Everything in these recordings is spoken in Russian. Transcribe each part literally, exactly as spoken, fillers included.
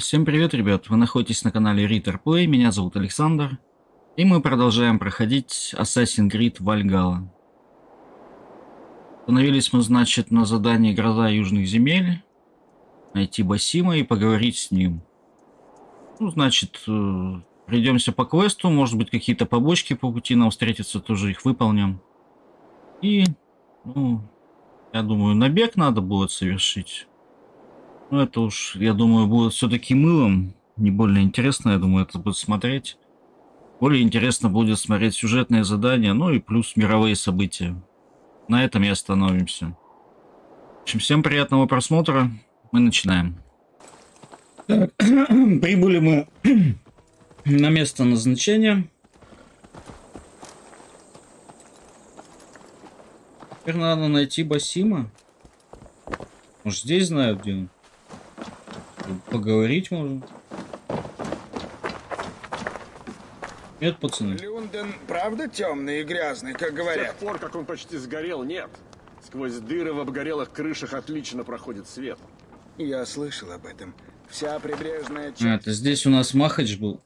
Всем привет, ребят! Вы находитесь на канале RitorPlay, меня зовут Александр, и мы продолжаем проходить Assassin's Creed Valhalla. Остановились мы, значит, на задании «Гроза южных земель», найти Басима и поговорить с ним. Ну, значит, пройдемся по квесту, может быть, какие-то побочки по пути нам встретятся, тоже их выполним. И, ну, я думаю, набег надо будет совершить. Ну, это уж, я думаю, будет все-таки мылом. Не более интересно, я думаю, это будет смотреть. Более интересно будет смотреть сюжетные задания, ну и плюс мировые события. На этом и остановимся. В общем, всем приятного просмотра. Мы начинаем. Так, прибыли мы на место назначения. Теперь надо найти Басима. Может, здесь знают, где он? Поговорить можно. Нет, пацаны. Люнден, правда, темный и грязный, как говорят? С тех пор, как он почти сгорел, нет. Сквозь дыры в обгорелых крышах отлично проходит свет. Я слышал об этом. Вся прибрежная часть... А, это здесь у нас Махач был.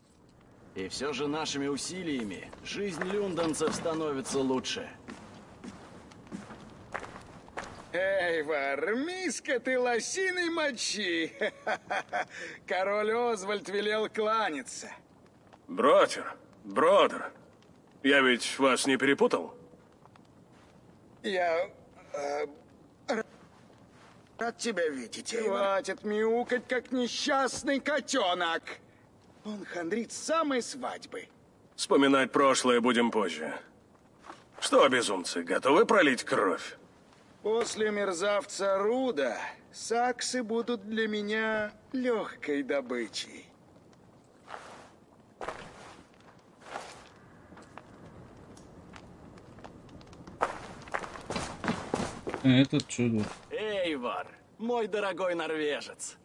И все же нашими усилиями жизнь люндонцев становится лучше. Эйвор, миска ты лосиной мочи. Король Озвальд велел кланяться. Бротер, бродер, я ведь вас не перепутал? Я... Э, рад тебя видеть, Эйвор. Хватит мяукать, как несчастный котенок. Он хандрит с самой свадьбы. Вспоминать прошлое будем позже. Что, безумцы, готовы пролить кровь? После мерзавца Руда саксы будут для меня легкой добычей. Это чудо. Эйвор, мой дорогой норвежец.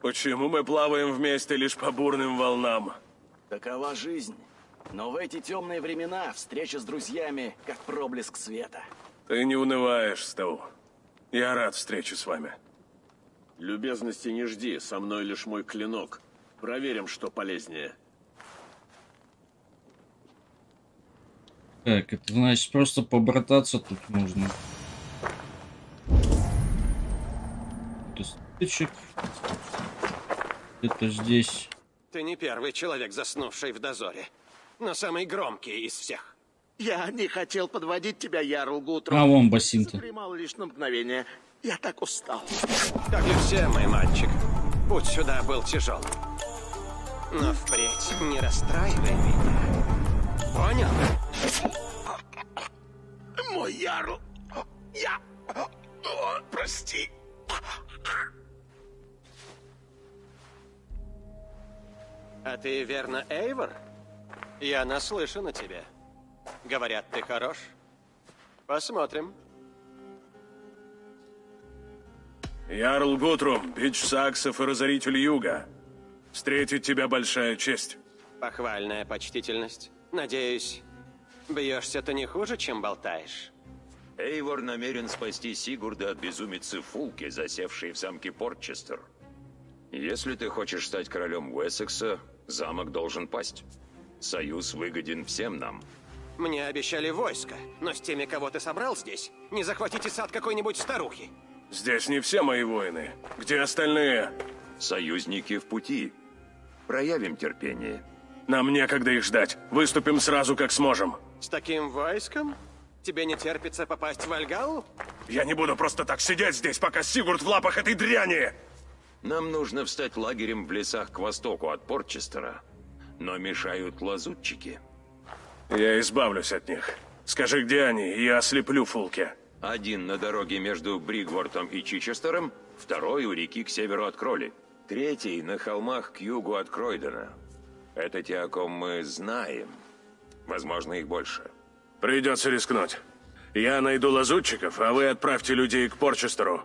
Почему мы плаваем вместе лишь по бурным волнам? Такова жизнь. Но в эти темные времена встреча с друзьями как проблеск света. Ты не унываешь, Стоу. Я рад встрече с вами. Любезности не жди, со мной лишь мой клинок. Проверим, что полезнее. Так, это значит просто побрататься тут нужно. Это стычек. Это здесь. Ты не первый человек, заснувший в дозоре, но самый громкий из всех. Я не хотел подводить тебя, Ярл Гутрум. А вон Басим-то. Задремал лишь на мгновение. Я так устал. Как и все, мой мальчик. Путь сюда был тяжел. Но впредь не расстраивай меня. Понял? Мой Ярл. Я... О, прости. А ты верно Эйвор? Я наслышан о тебе. Говорят, ты хорош. Посмотрим. Ярл Гутрум, бич саксов и разоритель юга. Встретить тебя большая честь. Похвальная почтительность. Надеюсь, бьешься ты не хуже, чем болтаешь. Эйвор намерен спасти Сигурда от безумицы Фулки, засевшей в замке Портчестер. Если ты хочешь стать королем Уэссекса, замок должен пасть. Союз выгоден всем нам. Мне обещали войско, но с теми, кого ты собрал здесь, не захватите сад какой-нибудь старухи. Здесь не все мои воины. Где остальные? Союзники в пути. Проявим терпение. Нам некогда их ждать. Выступим сразу, как сможем. С таким войском? Тебе не терпится попасть в Альгау? Я не буду просто так сидеть здесь, пока Сигурд в лапах этой дряни! Нам нужно встать лагерем в лесах к востоку от Портчестера. Но мешают лазутчики. Я избавлюсь от них. Скажи, где они, и я ослеплю Фулки. Один на дороге между Бригвортом и Чичестером, второй у реки к северу от Кроли, третий на холмах к югу от Кройдена. Это те, о ком мы знаем. Возможно, их больше. Придется рискнуть. Я найду лазутчиков, а вы отправьте людей к Портчестеру.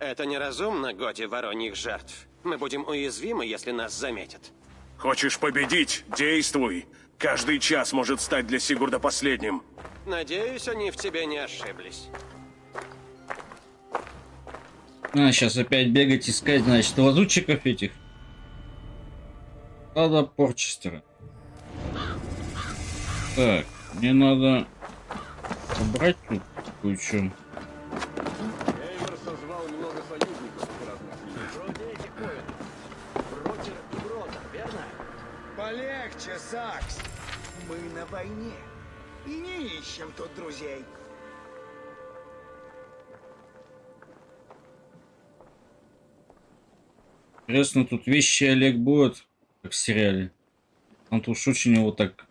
Это неразумно, годи вороньих жертв. Мы будем уязвимы, если нас заметят. Хочешь победить? Действуй! Каждый час может стать для Сигурда последним. Надеюсь, они в тебе не ошиблись. А, сейчас опять бегать, искать, значит, лазутчиков этих. Надо Портчестера. Так, мне надо собрать тут кучу. Полегче, Сакс. Мы на войне и не ищем тут друзей. Интересно, тут вещи Олег будет, как в сериале. Он тут уж очень его так...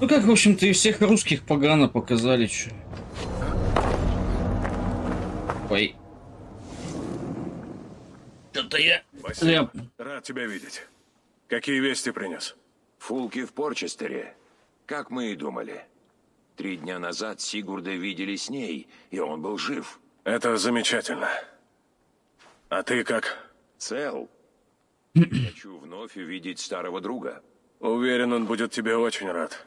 Ну как, в общем-то, и всех русских погано показали, чё. Ой. Это я... Басим, я... рад тебя видеть. Какие вести принес? Фулки в Портчестере. Как мы и думали. Три дня назад Сигурда видели с ней, и он был жив. Это замечательно. А ты как? Цел. Хочу вновь увидеть старого друга. Уверен, он будет тебе очень рад.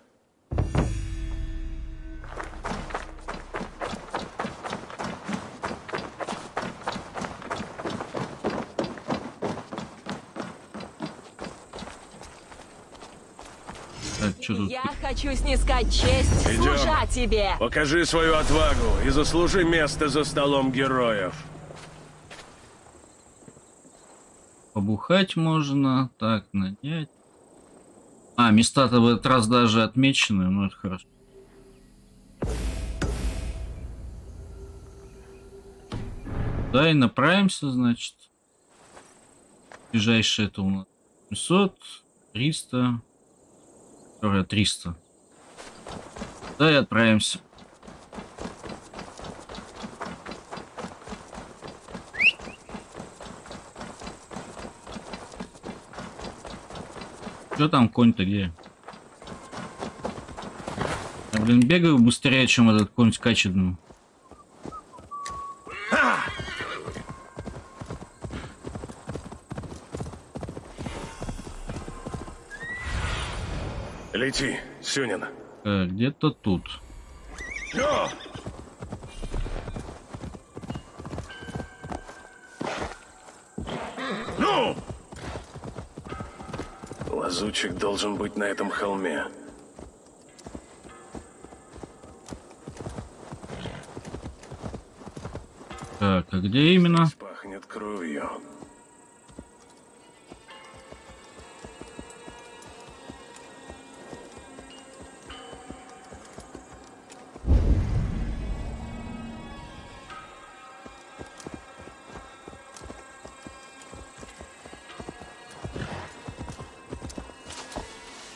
Я хочу снискать честь, идем. Служа тебе. Покажи свою отвагу и заслужи место за столом героев. Побухать можно, так, надеть. А, места-то в этот раз даже отмечены, ну это хорошо. Да, и направимся, значит. Ближайшее это у нас семьсот, триста... триста. Да и отправимся. Что там конь-то где? Я, блин, бегаю быстрее, чем этот конь скачет. Ну. Лети, Сюнин. Э, где-то тут. Йо! Ну! Лазутчик должен быть на этом холме. Так, а где именно? Здесь пахнет кровью.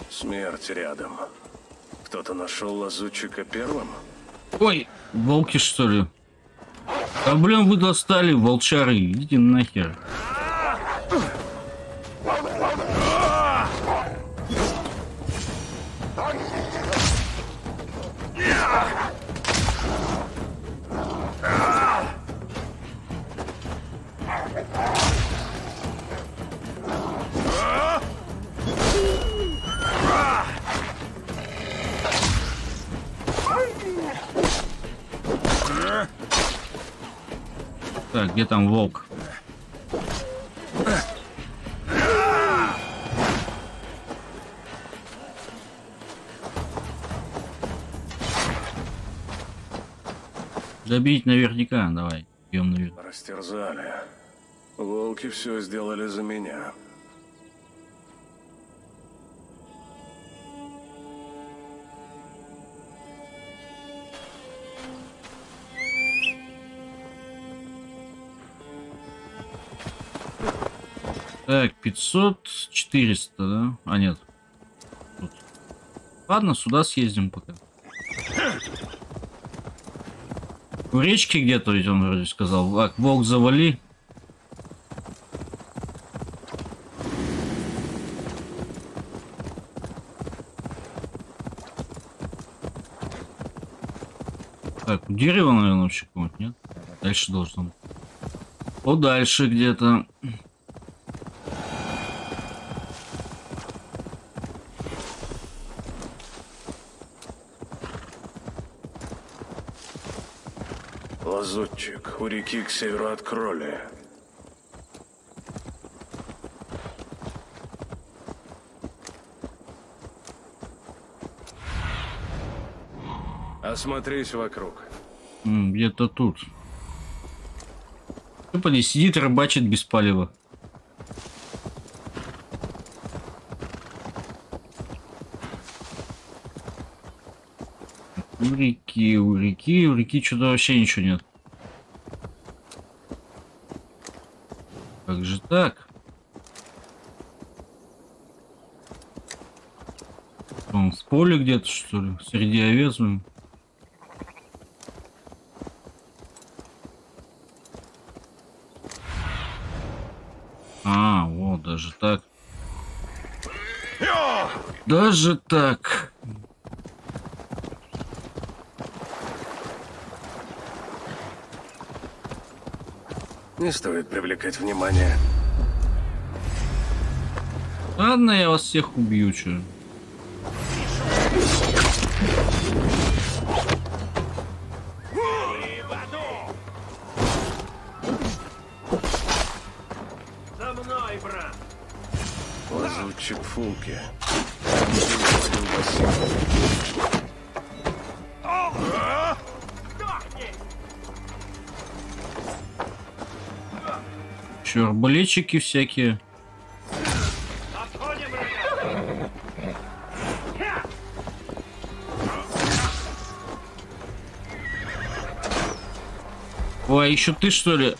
Смерть рядом. Кто-то нашел лазутчика первым. Ой, волки что ли? Да блин, вы достали, волчары, идите нахер. Где там волк? Добить наверняка, давай. Бьем наверх. Растерзали. Волки все сделали за меня. Так, пятьсот, четыреста, да? А, нет. Тут. Ладно, сюда съездим пока. У речки где-то, ведь он вроде сказал. Так, волк завали. Так, дерево, наверное, вообще какого-то, нет? Дальше должно быть. О, дальше где-то... лазутчик у реки к северу от Кроли. Осмотрись вокруг. Где-то тут. Тупо сидит, рыбачит без палева. У реки, у реки, у реки что-то вообще ничего нет. Как же так? Он в поле где-то, что ли? Среди овец. А, вот, даже так. Даже так. Не стоит привлекать внимание. Ладно, я вас всех убью, че. За мной, брат. Лазутчик Фулки. Арбалетчики всякие. Ой, еще ты что ли?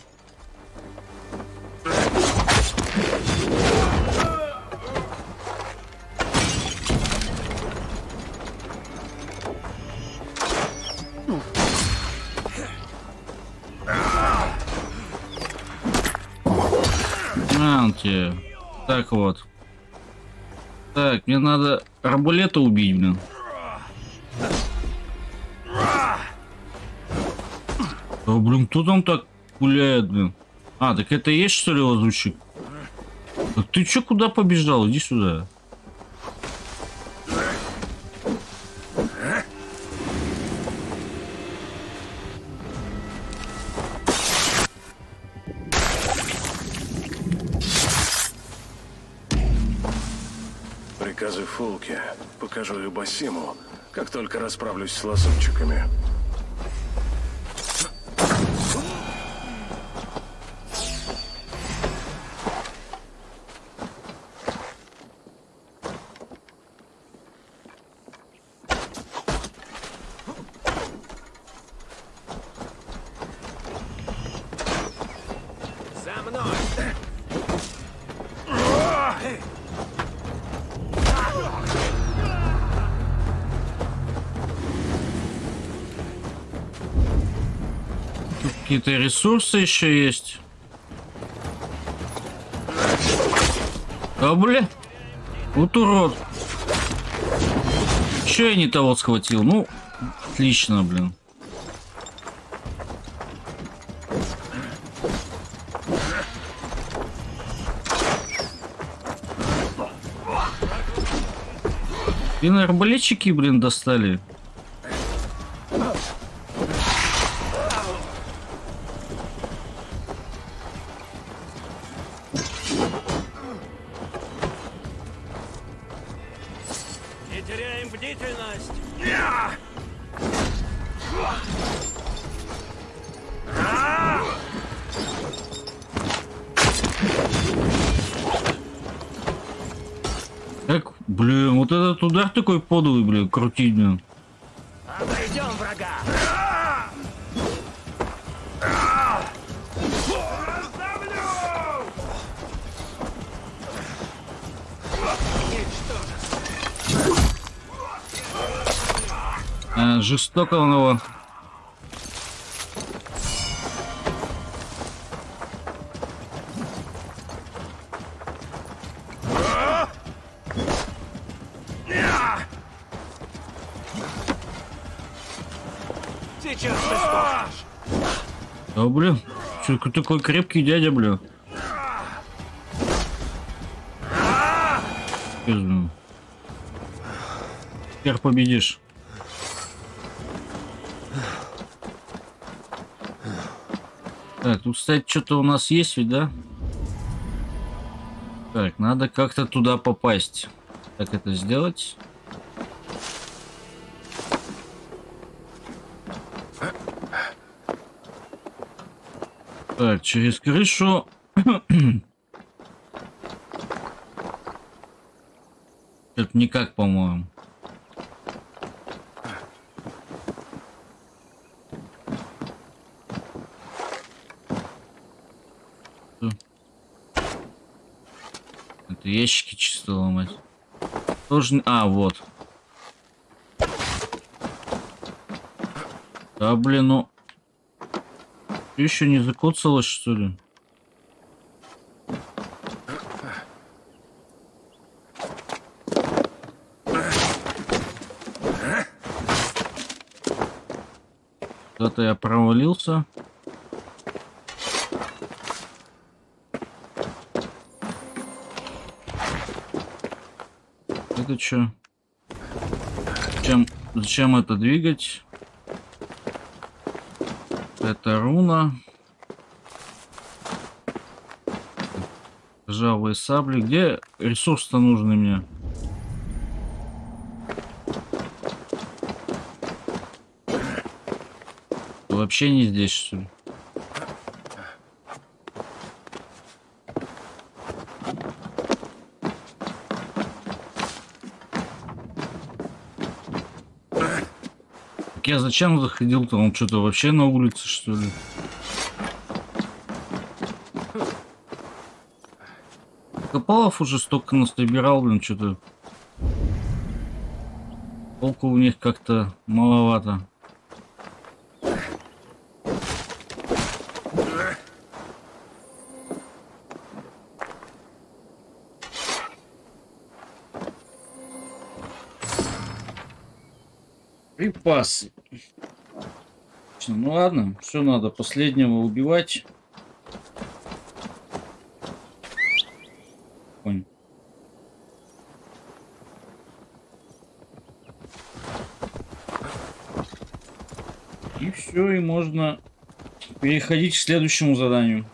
Так вот. Так, мне надо арбалета убить, блин. Да, блин, кто там так гуляет, блин? А, так это и есть, что ли, лазутчик? Да ты чё, куда побежал? Иди сюда. Фулки. Покажу ее Басиму, как только расправлюсь с лазутчиками. Какие-то ресурсы еще есть. А бля, вот урод. Че я не того схватил? Ну, отлично, блин. И на арбалетчики, блин, достали. Удар такой подлый, блин, крутить, блин. Обойдем врага. А, жестоко он его. Блин, что такой крепкий дядя, бля. Теперь победишь. Так, тут, кстати, что-то у нас есть, ведь, да? Так, надо как-то туда попасть. Как это сделать? Так, через крышу. Что-то никак, по-моему. Это ящики чисто ломать. Тоже... А, вот. Да, блин, ну... Ты еще не закоцалась, что ли? Куда-то я провалился. Это чё? Зачем, зачем это двигать? Это руна. Ржавые сабли. Где ресурс-то нужный мне? Вообще не здесь, что ли? Я зачем заходил-то? Он что-то вообще на улице, что ли? Копалов уже столько насобирал, блин, что-то. Толку у них как-то маловато. Припасы. Ну ладно, все надо последнего убивать. Понял. И все, и можно переходить к следующему заданию.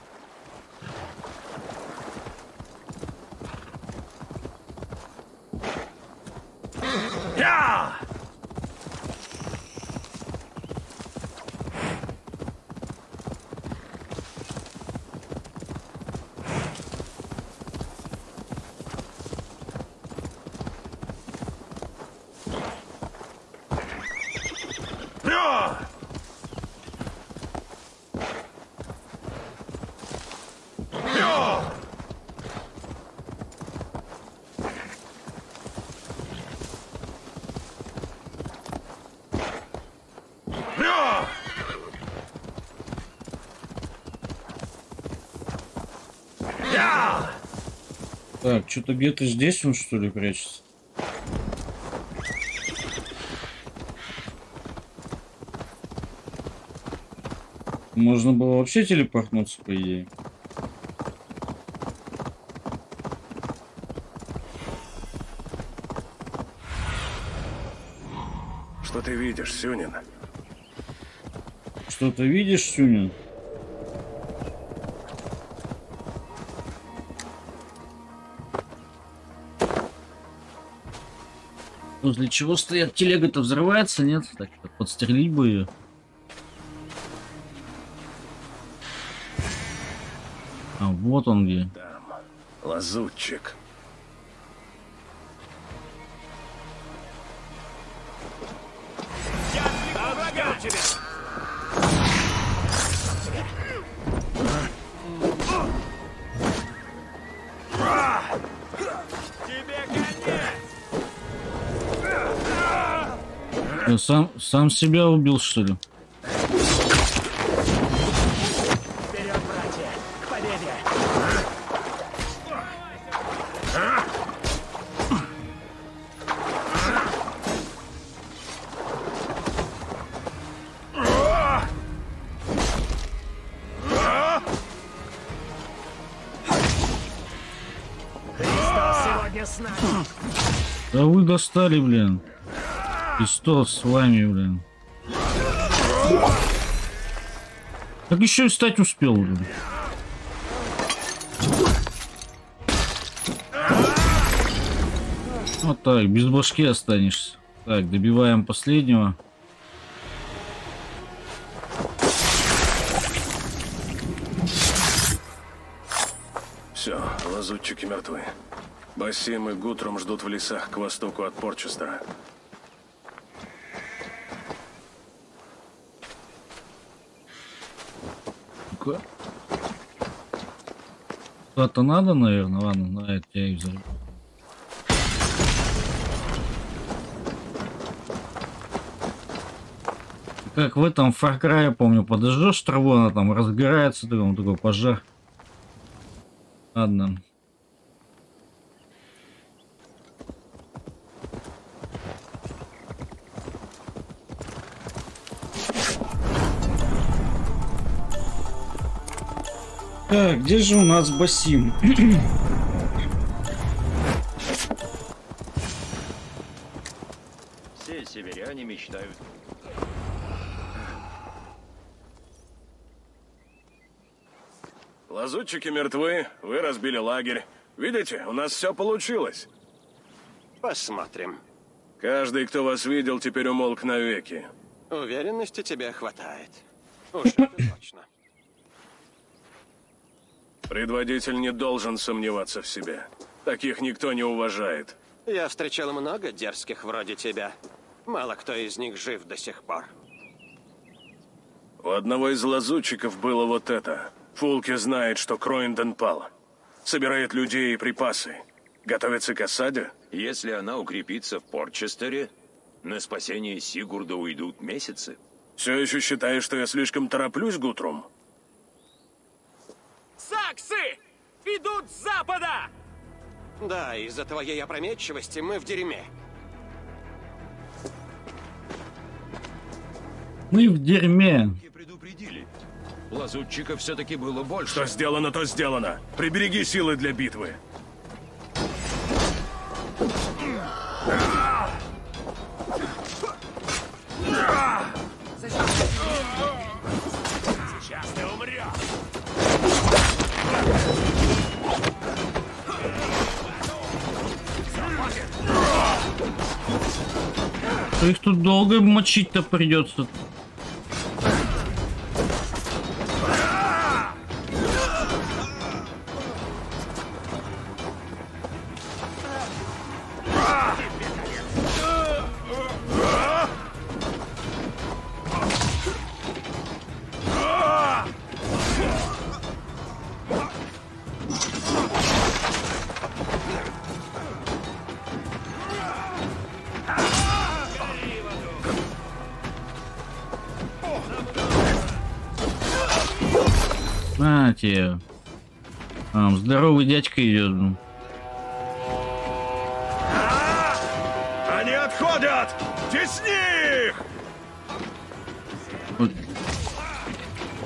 Так, что-то где-то здесь он, что ли, прячется? Можно было вообще телепортнуться, по идее. Что ты видишь, Сюнин? Что ты видишь, Сюнин? Возле чего стоят? Телега-то взрывается, нет? Так, подстрелить бы ее. А вот он где. Там лазутчик. Сам, сам себя убил, что ли? Вперед, братья, к победе! Да вы достали, блин. И что с вами, блин? Так еще и встать успел. Вот так, без башки останешься. Так, добиваем последнего. Все, лазутчики мертвы. Басим и Гутрум ждут в лесах к востоку от Портчестера. Ну-ка. Куда-то надо, наверное. Ладно, на это я и взорву. Как в этом Far Cry, я помню, подожжешь траву, она там разгорается, такой, такой пожар. Ладно. Так, где же у нас Басим? Все северяне мечтают. Лазутчики мертвы, вы разбили лагерь. Видите, у нас все получилось. Посмотрим. Каждый, кто вас видел, теперь умолк навеки. Уверенности тебе хватает. Уж это точно. Предводитель не должен сомневаться в себе. Таких никто не уважает. Я встречал много дерзких вроде тебя. Мало кто из них жив до сих пор. У одного из лазутчиков было вот это. Фулки знает, что Кройден пал. Собирает людей и припасы. Готовится к осаде? Если она укрепится в Портчестере, на спасение Сигурда уйдут месяцы. Все еще считаешь, что я слишком тороплюсь, Гутрум? Саксы! Ведут с запада! Да, из-за твоей опрометчивости мы в дерьме. Мы в дерьме. Предупредили. Лазутчиков все-таки было больше. Что сделано, то сделано. Прибереги силы для битвы. Сейчас ты умрешь. То их тут долго мочить-то придется. А, здоровый дядька идет. Они отходят! Тесни их!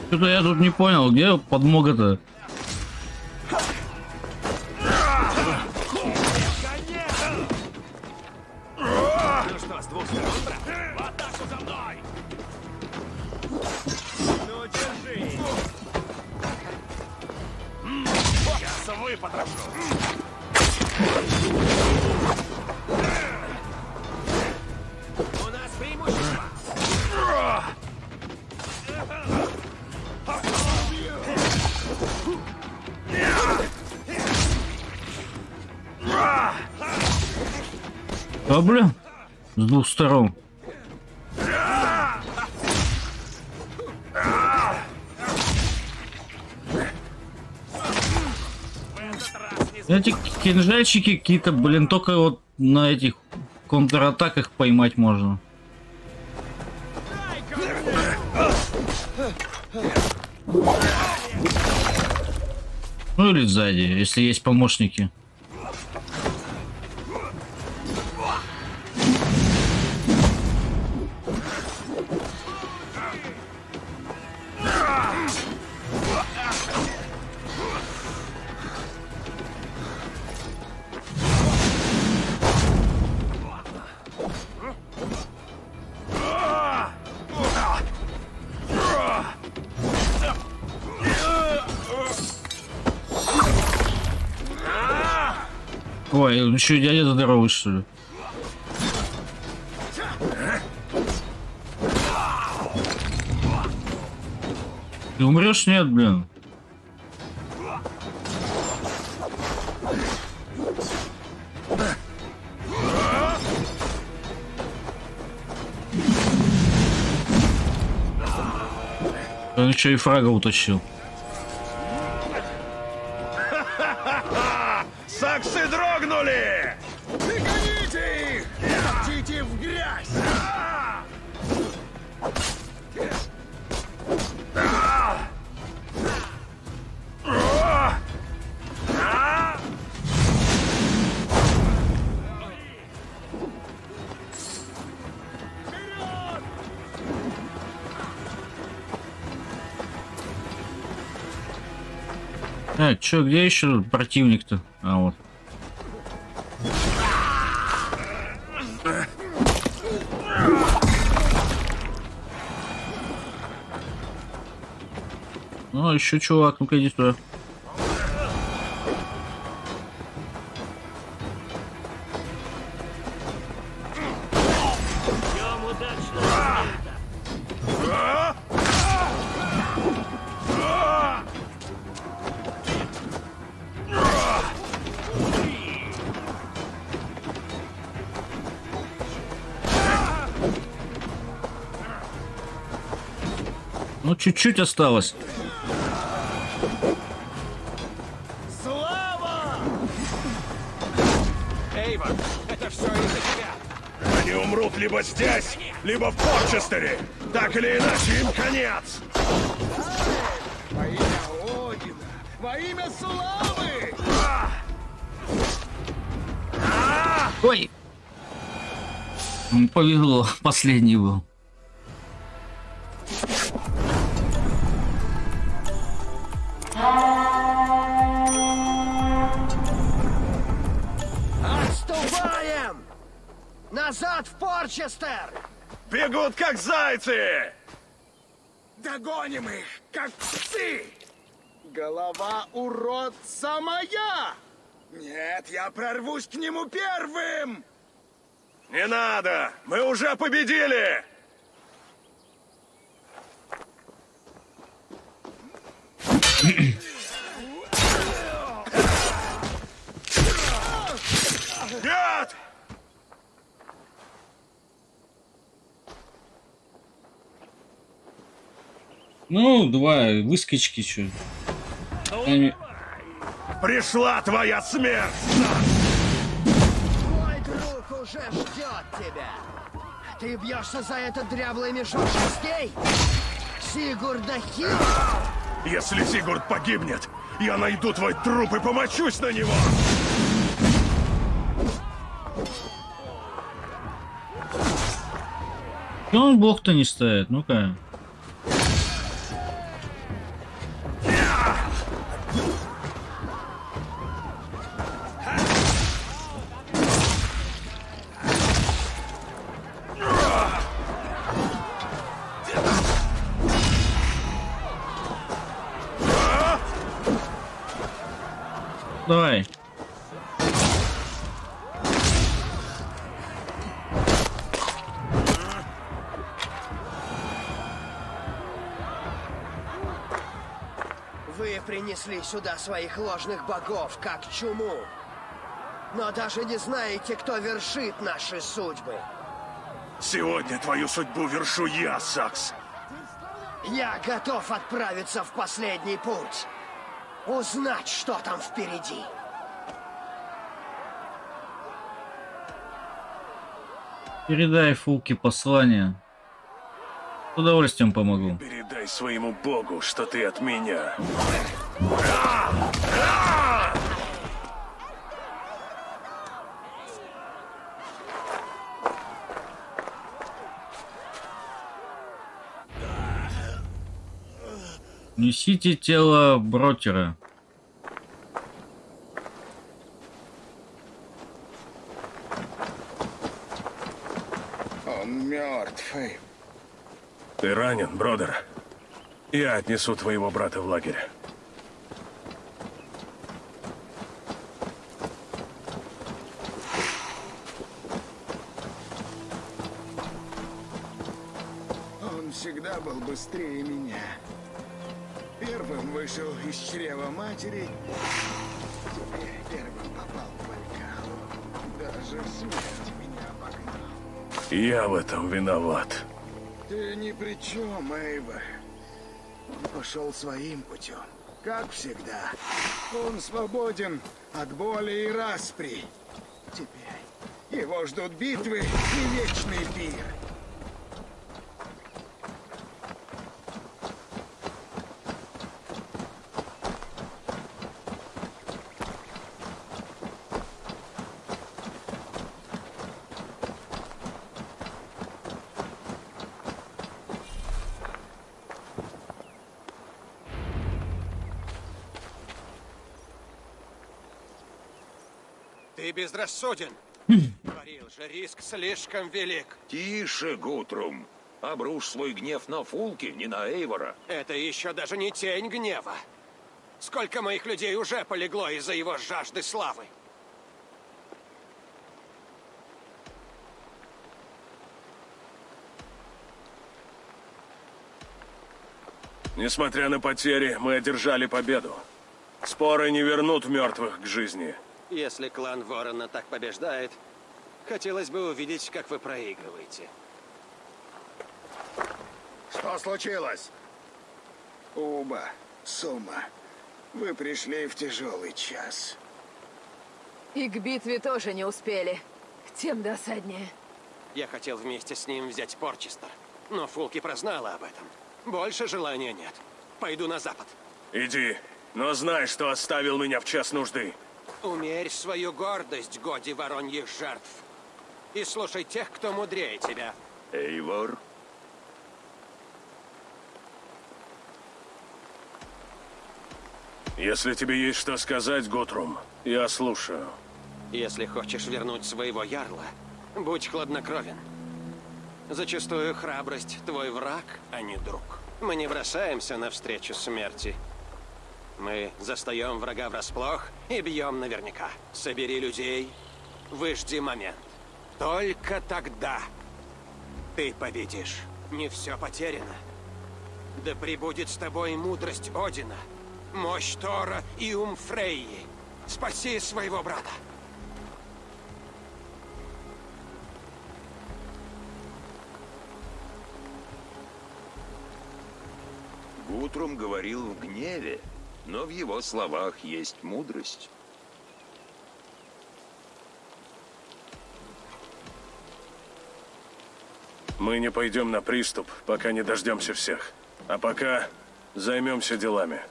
Что-то я тут не понял, где подмога-то? А, блин, с двух сторон. Эти кинжальщики какие-то, блин, только вот на этих контратаках поймать можно. Ну или сзади, если есть помощники. Ой, ну что, я не здоровый, что ли? Ты умрешь, нет, блин? Он еще и фрага утащил. Саксы дрогнули! Догоните их! Втяните в грязь! Так, чё, где еще противник-то? А вот. Ну, еще чувак, ну-ка иди сюда. Чуть-чуть осталось. Слава! Эйвор, это все из-за тебя. Они умрут либо здесь, либо в Портчестере. Так или иначе, им конец. Во имя Одина, во имя славы! Ой! Повезло, последний был. Назад в Портчестер! Бегут как зайцы! Догоним их, как псы! Голова уродца моя! Нет, я прорвусь к нему первым! Не надо! Мы уже победили! Нет! Ну, два выскочки, чё. Они... Пришла твоя смерть! Твой друг уже ждет тебя! Ты бьешься за этот дряблый мешок частей? Сигурда хил! Если Сигурд погибнет, я найду твой труп и помочусь на него! Ну, он бог-то не ставит, ну-ка. Давай. Вы принесли сюда своих ложных богов, как чуму. Но даже не знаете, кто вершит наши судьбы. Сегодня твою судьбу вершу я, Сакс. Я готов отправиться в последний путь. Узнать, что там впереди. Передай Фулки послание. С удовольствием помогу. Передай своему богу, что ты от меня. Несите тело брокера. Он мертвый. Ты ранен, бродер. Я отнесу твоего брата в лагерь. всегда был быстрее меня. Первым вышел из чрева матери, теперь первым попал в Альгау. Даже смерть меня обогнал. Я в этом виноват. Ты ни при чем, Эйвор. Он пошел своим путем, как всегда. Он свободен от боли и распри. Теперь его ждут битвы и вечный пир. Безрассуден. Говорил же, риск слишком велик. Тише, Гутрум. Обрушь свой гнев на Фулки, не на Эйвора. Это еще даже не тень гнева. Сколько моих людей уже полегло из-за его жажды славы. Несмотря на потери, мы одержали победу. Споры не вернут мертвых к жизни. Если клан Ворона так побеждает, хотелось бы увидеть, как вы проигрываете. Что случилось? Убба, Сома, вы пришли в тяжелый час. И к битве тоже не успели. Тем досаднее. Я хотел вместе с ним взять Портчестер, но Фулки прознала об этом. Больше желания нет. Пойду на запад. Иди, но знай, что оставил меня в час нужды. Умерь свою гордость, годи вороньих жертв. И слушай тех, кто мудрее тебя. Эйвор. Если тебе есть что сказать, Гутрум, я слушаю. Если хочешь вернуть своего ярла, будь хладнокровен. Зачастую храбрость твой враг, а не друг. Мы не бросаемся навстречу смерти. Мы застаем врага врасплох и бьем наверняка. Собери людей, выжди момент. Только тогда ты победишь. Не все потеряно. Да пребудет с тобой мудрость Одина, мощь Тора и ум Фрейи. Спаси своего брата. Гутрум говорил в гневе. Но в его словах есть мудрость. Мы не пойдем на приступ, пока не дождемся всех. А пока займемся делами.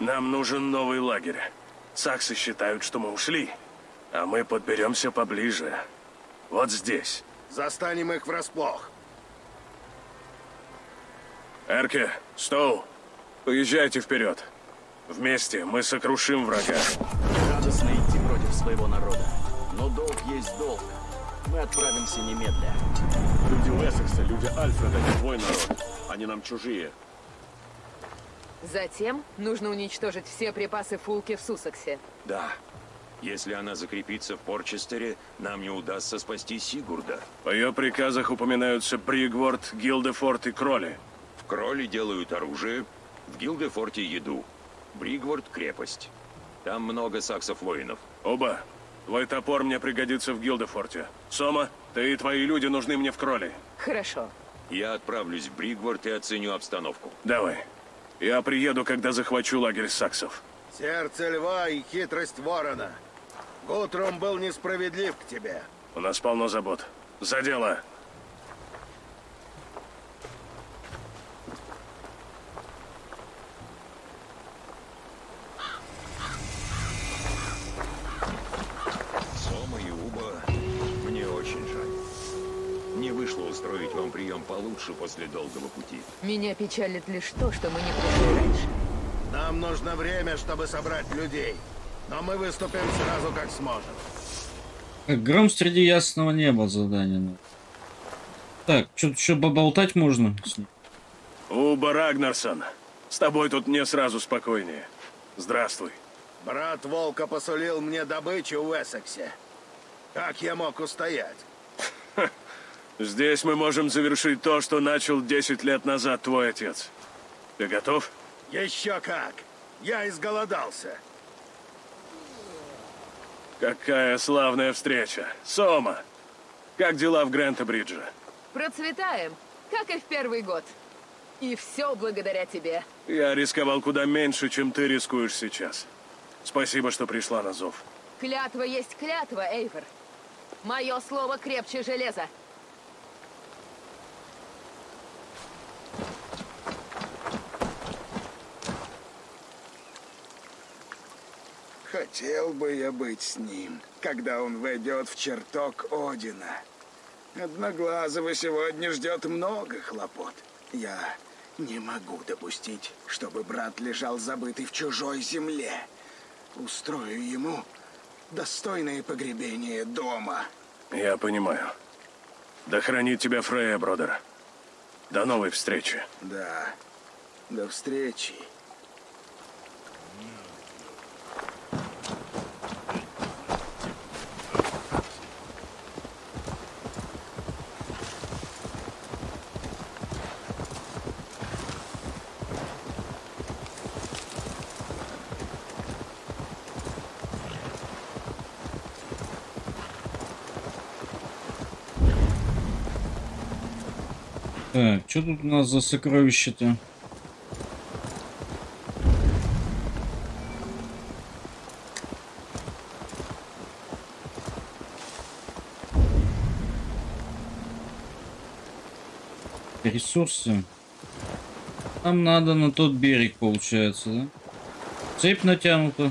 Нам нужен новый лагерь. Саксы считают, что мы ушли, а мы подберемся поближе. Вот здесь. Застанем их врасплох. Эрке, Стоу, поезжайте вперед. Вместе мы сокрушим врага. Радостно идти против своего народа. Но долг есть долг. Мы отправимся немедля. Люди Уэссекса, люди Альфреда, не твой народ. Они нам чужие. Затем нужно уничтожить все припасы Фулки в Сусаксе. Да. Если она закрепится в Портчестере, нам не удастся спасти Сигурда. По ее приказах упоминаются Бригворт, Гилдфорд и Кроли. Кроли делают оружие, в Гилдфорде еду, Бригворт — крепость. Там много саксов-воинов. Оба, твой топор мне пригодится в Гилдфорде. Сома, ты и твои люди нужны мне в Кроли. Хорошо. Я отправлюсь в Бригворт и оценю обстановку. Давай. Я приеду, когда захвачу лагерь саксов. Сердце льва и хитрость ворона. Гутрум был несправедлив к тебе. У нас полно забот. За дело. Устроить вам прием получше после долгого пути. Меня печалит лишь то, что мы не пришли раньше. Нам нужно время, чтобы собрать людей. Но мы выступим сразу, как сможем. Как гром среди ясного неба задание. Так, что-то еще поболтать можно? Убба Рагнарсон, с тобой тут мне сразу спокойнее. Здравствуй. Брат Волка посулил мне добычу в Уэссексе. Как я мог устоять? Здесь мы можем завершить то, что начал десять лет назад твой отец. Ты готов? Еще как! Я изголодался. Какая славная встреча. Сома, как дела в Грантебридже? Процветаем, как и в первый год. И все благодаря тебе. Я рисковал куда меньше, чем ты рискуешь сейчас. Спасибо, что пришла на зов. Клятва есть клятва, Эйвор. Мое слово крепче железа. Хотел бы я быть с ним, когда он войдет в чертог Одина. Одноглазого сегодня ждет много хлопот. Я не могу допустить, чтобы брат лежал забытый в чужой земле. Устрою ему достойное погребение дома. Я понимаю. Да хранит тебя Фрея, бродер. До новой встречи. Да, до встречи. Так, что тут у нас за сокровище-то? Ресурсы. Нам надо на тот берег, получается, да? Цепь натянута.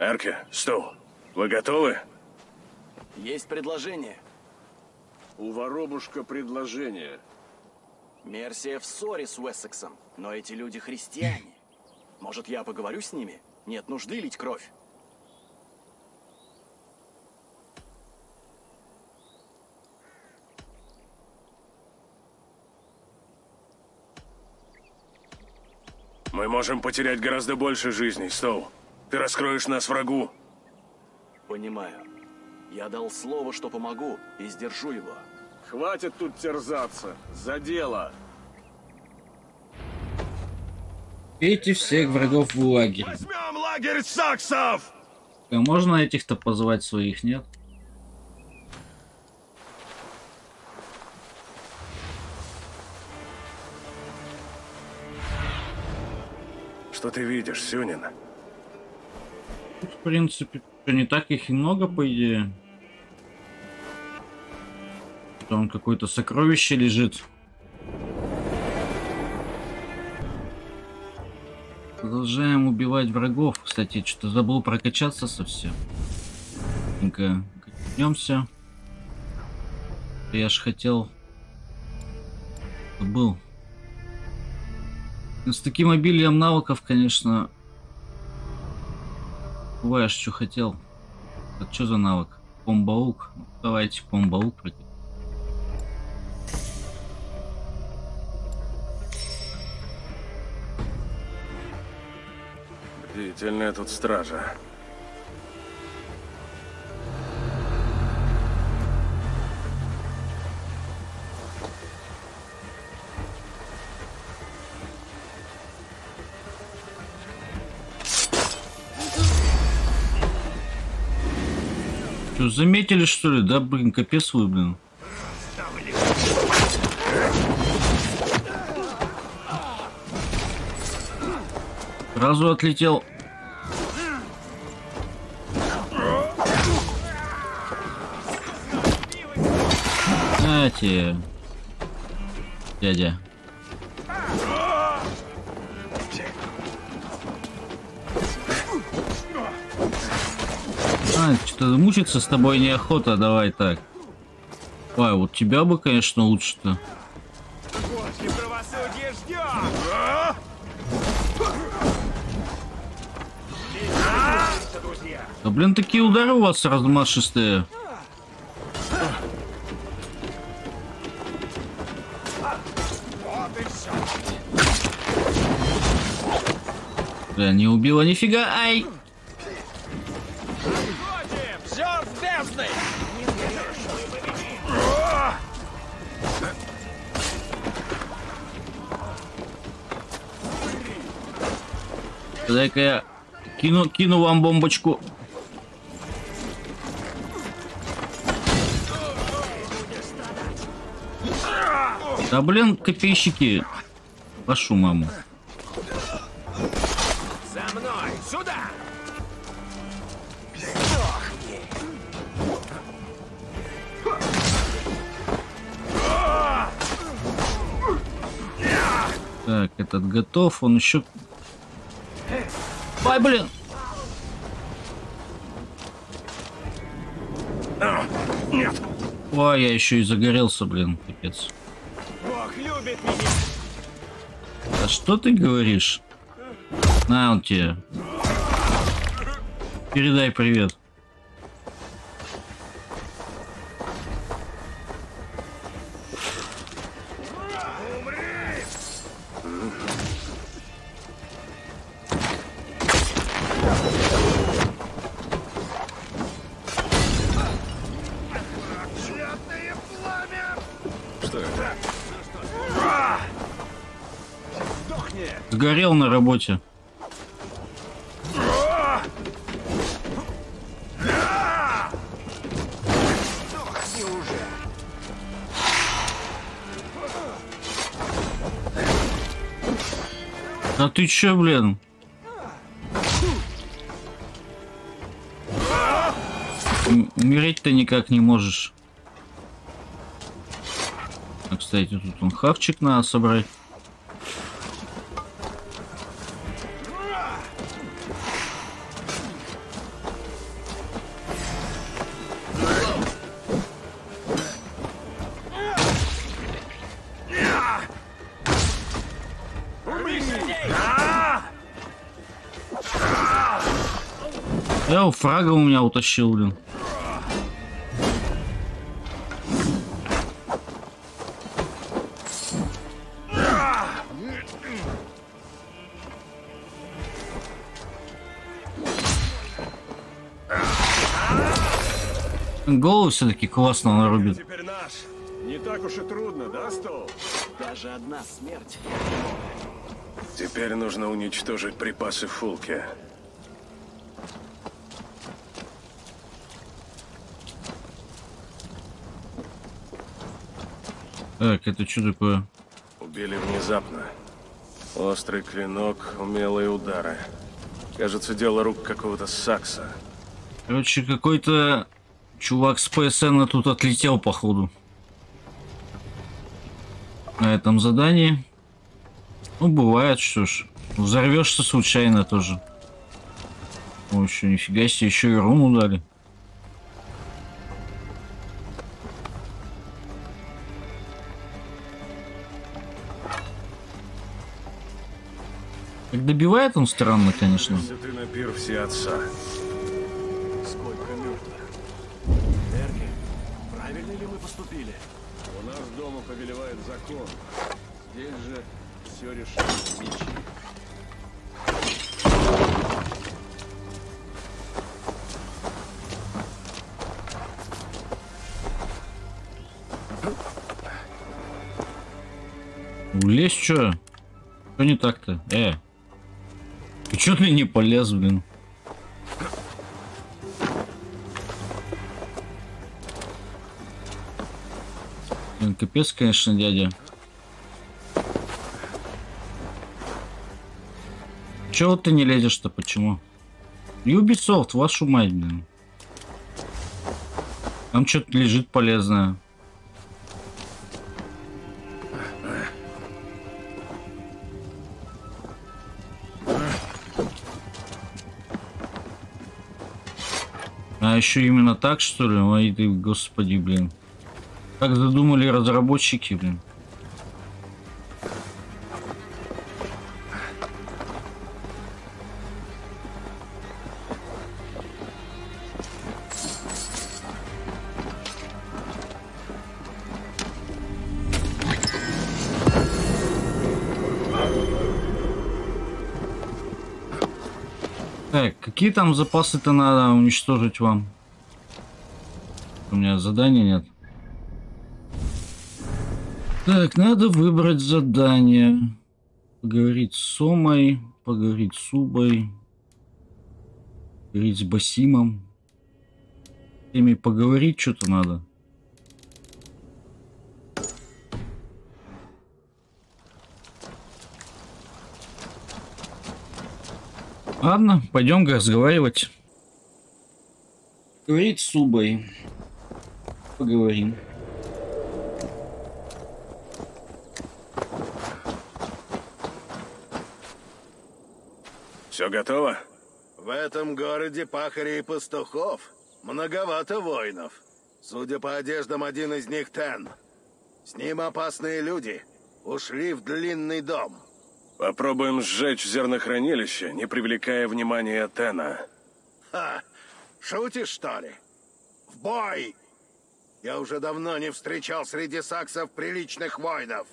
Эрки, Стоу, вы готовы? Есть предложение. У воробушка предложение. Мерсия в ссоре с Уэссексом, но эти люди христиане. Может, я поговорю с ними? Нет нужды лить кровь. Мы можем потерять гораздо больше жизней, Стоу. Ты раскроешь нас врагу. Понимаю. Я дал слово, что помогу, и сдержу его. Хватит тут терзаться. За дело. Пейте всех врагов в лагерь. Возьмем лагерь саксов! А можно этих-то позвать своих, нет? Что ты видишь, Сюнин? В принципе, не так их и много, по идее. Там какое-то сокровище лежит. Продолжаем убивать врагов. Кстати, что-то забыл прокачаться совсем. Ну-ка, вернемся. Я ж хотел... Забыл. Но с таким обилием навыков, конечно... Бываешь, что хотел. Это что за навык? Помбаук. Давайте помбаук против. Бдительная тут стража. Что, заметили, что ли? Да, блин, капец вы, блин. Сразу отлетел. Знаете, дядя. А, что-то мучиться с тобой неохота, давай так. А, вот тебя бы, конечно, лучше-то. Да, блин, такие удары у вас размашистые. Да, не убила нифига, ай! Дай-ка я кину, кину вам бомбочку. Да блин, копейщики, вашу маму. За мной, сюда. Так, этот готов, он еще. Ай, блин! Нет. Ой, я еще и загорелся, блин, капец. Бог любит меня. А что ты говоришь? На, он тебе. Передай привет. Горел на работе. Да ты чё, блин? Умереть ты никак не можешь. А, кстати, тут он хавчик надо собрать. Фрага у меня утащил, блин. Голову все-таки классно он рубит. Не так уж и трудно, да, Стоу? Даже одна смерть. Теперь нужно уничтожить припасы Фулки. Так, это что такое? Убили внезапно. Острый клинок, умелые удары. Кажется, дело рук какого-то сакса. Короче, какой-то чувак с пэ эс эн тут отлетел, походу. На этом задании. Ну, бывает, что ж. Взорвешься случайно тоже. О, еще нифига себе, еще и руну дали. Добивает он странно, конечно. Ты на пир все отца. Сколько мертвых. Эрни, правильно ли мы поступили? У нас дома повелевает закон. Здесь же все решает мечи. Лезь, что? Что не так-то? Э. И чё ты не полез, блин? Блин, капец, конечно, дядя. Чего ты не лезешь-то, почему? Ubisoft, вашу мать, блин. Там что-то лежит полезное. А еще именно так, что ли? Ой, ты, господи, блин. Как задумали разработчики, блин. Какие там запасы-то надо уничтожить вам? У меня задания нет. Так, надо выбрать задание. Поговорить с Сомой, поговорить с Уббой, поговорить с Басимом. С ними поговорить что-то надо. Ладно, пойдем разговаривать. Говорить с Уббой. Поговорим. Все готово? В этом городе пахарей и пастухов. Многовато воинов. Судя по одеждам, один из них Тен. С ним опасные люди. Ушли в длинный дом. Попробуем сжечь зернохранилище, не привлекая внимания Тена. Ха! Шутишь, что ли? В бой! Я уже давно не встречал среди саксов приличных воинов.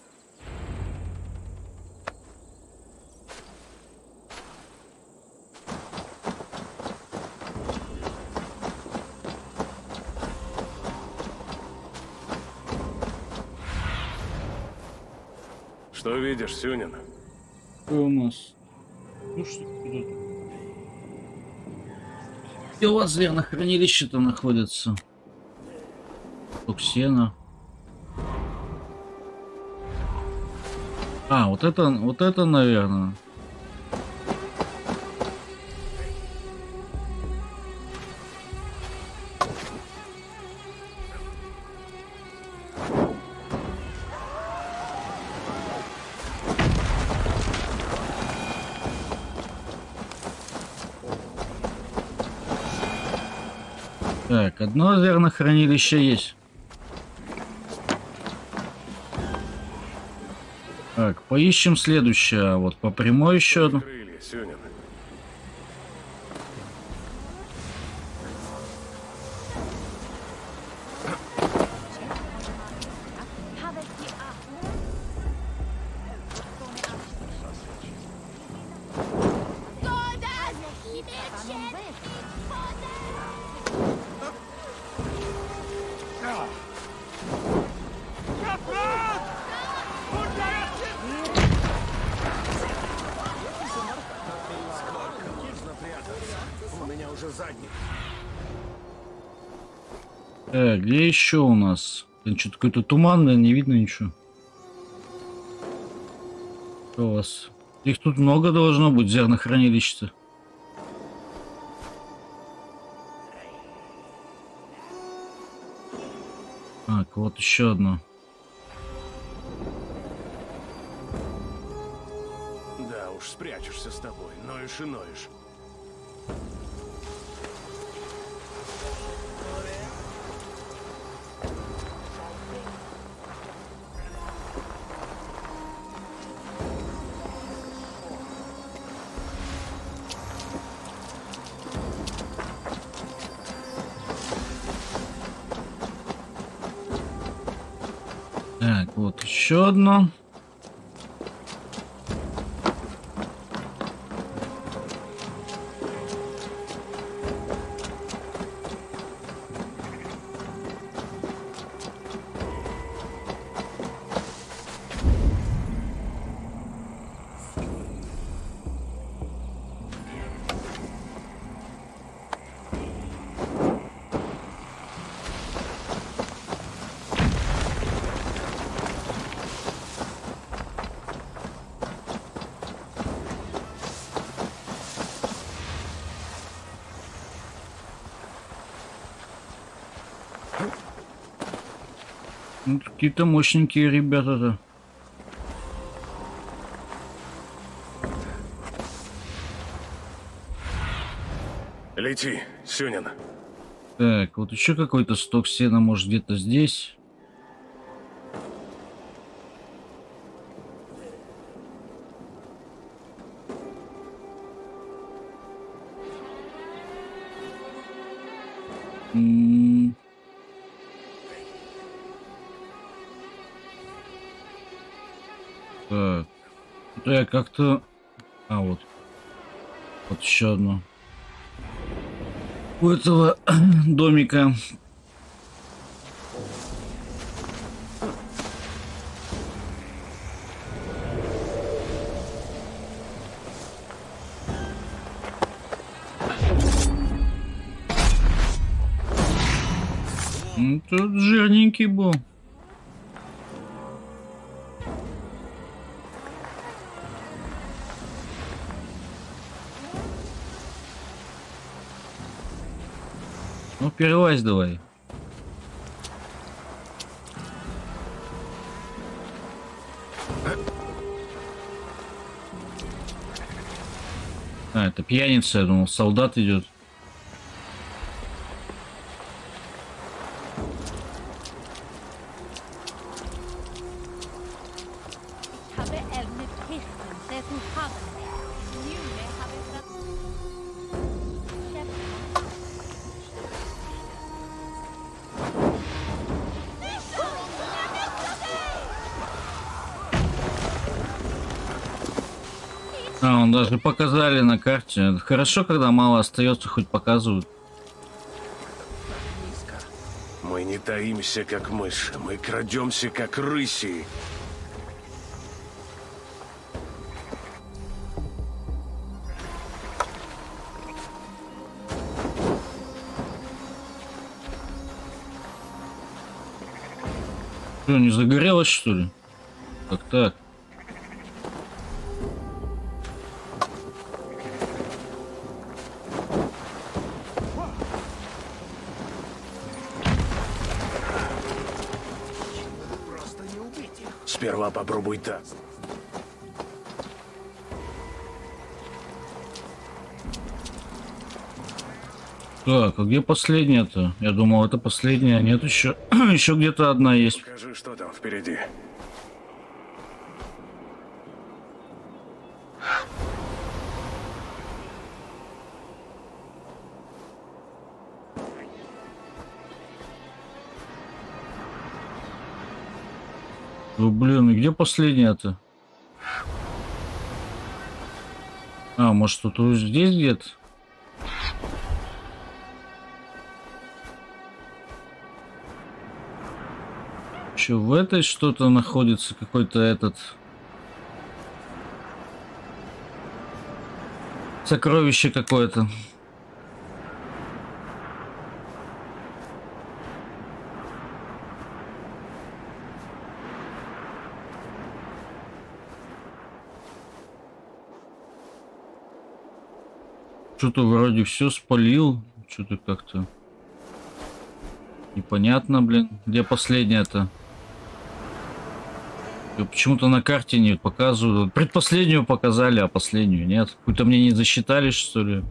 Что видишь, Сюнин? У нас. Ну что тут? И у вас зернохранилище там находится. Сток сена. А, вот это, вот это, наверное. Так, одно зернохранилище есть. Так, поищем следующее. Вот по прямой еще одну. Так, где еще у нас? Что-то какой-то туман, да, не видно ничего. Что у вас? Их тут много должно быть, зернохранилища-то. Так, вот еще одно. Да уж, спрячешься с тобой, ноешь и ноешь. Еще одно. Ну, какие-то мощненькие ребята-то. Лети, Сюнин. Так, вот еще какой-то сток сена, может, где-то здесь. М-м-м. Так, я как-то... А, вот. Вот еще одно. У этого домика. Тут жирненький был. Ну, перелазь давай. А, это пьяница, я думал, солдат идет. Даже показали на карте. Хорошо, когда мало остается, хоть показывают. Мы не таимся, как мыши. Мы крадемся, как рыси. Что, не загорелось, что ли? Как так? Сперва попробуй так. Так, а где последняя-то? Я думал, это последняя. Нет, еще, еще где-то одна есть. Скажи, что там впереди. Ну, блин, и где последняя-то? А, может, тут здесь где-то? Еще в этой что-то находится, какой-то этот... Сокровище какое-то. Что-то вроде все спалил, что-то как-то непонятно, блин, где последняя-то? Почему-то на карте не показывают. Предпоследнюю показали, а последнюю нет. Какую-то мне не засчитали, что ли?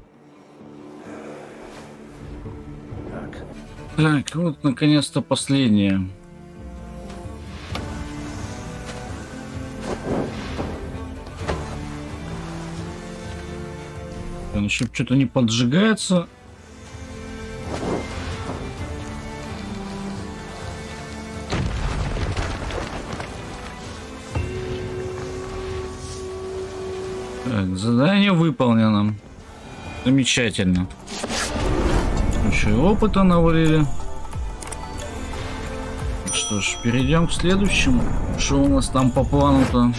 Так, так вот наконец-то последняя. Еще что-то не поджигается. Так, задание выполнено. Замечательно. Еще и опыта навалили. Что ж, перейдем к следующему. Что у нас там по плану-то?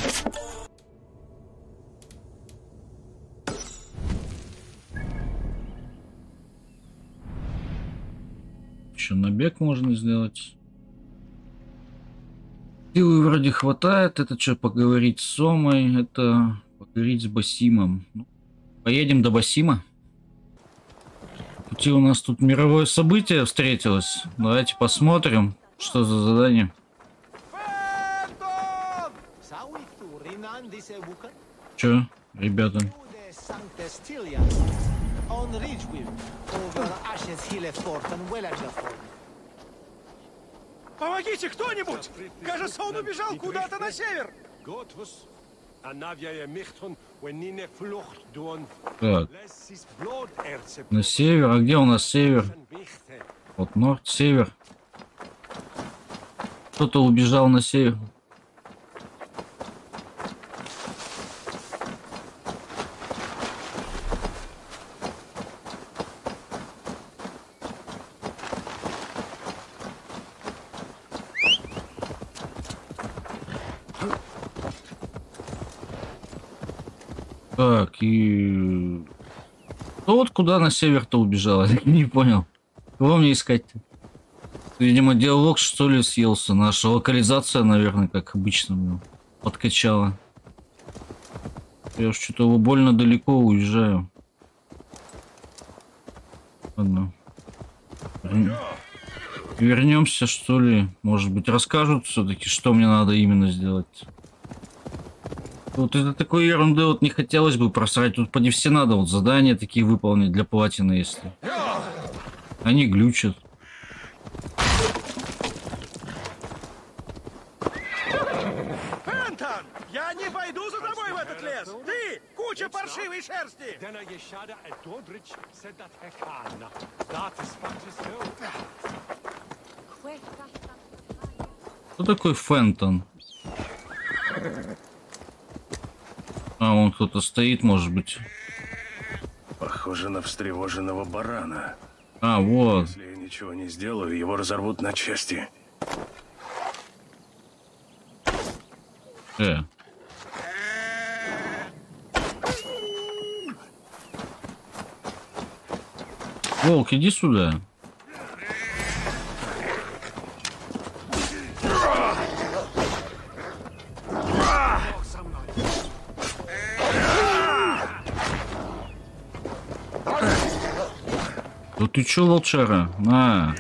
Набег можно сделать. Силы вроде хватает. Это что, поговорить с Сомой? Это поговорить с Басимом. Ну, поедем до Басима. Пути у нас тут мировое событие встретилось. Давайте посмотрим, что за задание. Че, ребята? Помогите кто-нибудь! Кажется, он убежал куда-то на север! Так. На север? А где у нас север? Вот норд, север. Кто-то убежал на север. Так, и... Ну вот куда на север-то убежала? Не понял. Кого мне искать-то? Видимо, диалог, что ли, съелся. Наша локализация, наверное, как обычно, подкачала. Я уж что-то больно далеко уезжаю. Ладно. Вернемся, что ли? Может быть, расскажут все-таки, что мне надо именно сделать. Вот это такой ерунды вот не хотелось бы просрать. Тут поди все надо вот задания такие выполнить для платины, если. Они глючат. Энтон, я не пойду за тобой в этот лес. Ты куча паршивой шерсти. Кто такой Фентон? А, вон кто-то стоит, может быть. Похоже на встревоженного барана. А, вот. Если я ничего не сделаю, его разорвут на части. Э. Волк, иди сюда. Ты чё, волчара? На.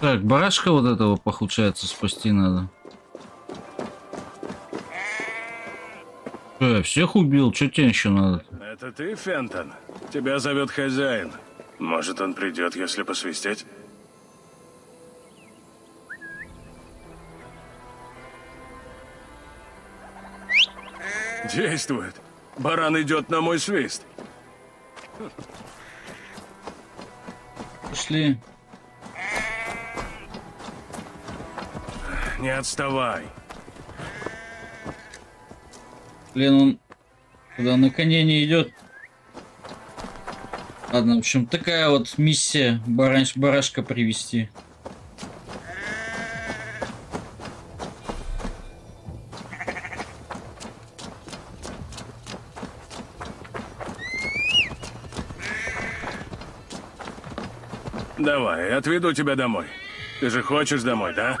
Так, барашка вот этого, получается, спасти надо. Всех убил, что тебе еще надо? Это ты, Фентон? Тебя зовет хозяин. Может, он придет, если посвистеть? Действует. Баран идет на мой свист. Пошли. Не отставай. Блин, он куда на коне не идет. Ладно, в общем, такая вот миссия бараш барашка привести. Давай, отведу тебя домой. Ты же хочешь домой, да?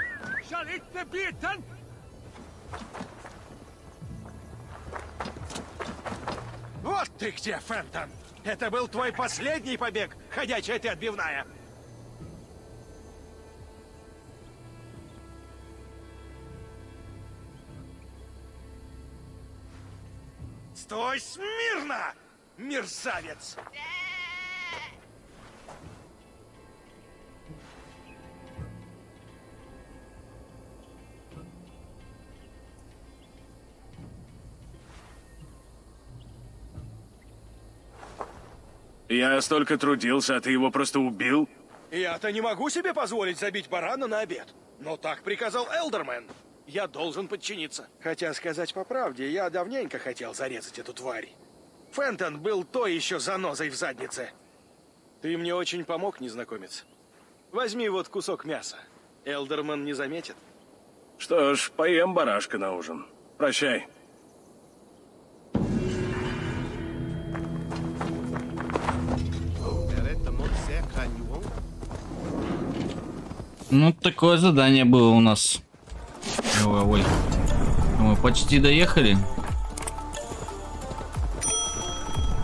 Ты где, Фентон? Это был твой последний побег, ходячая ты отбивная. Стой смирно, мерзавец! Я столько трудился, а ты его просто убил? Я-то не могу себе позволить забить барана на обед. Но так приказал Элдермен. Я должен подчиниться. Хотя, сказать по правде, я давненько хотел зарезать эту тварь. Фентон был той еще занозой в заднице. Ты мне очень помог, незнакомец. Возьми вот кусок мяса. Элдермен не заметит. Что ж, поем барашка на ужин. Прощай. Ну, такое задание было у нас. Ой, ой. Мы почти доехали.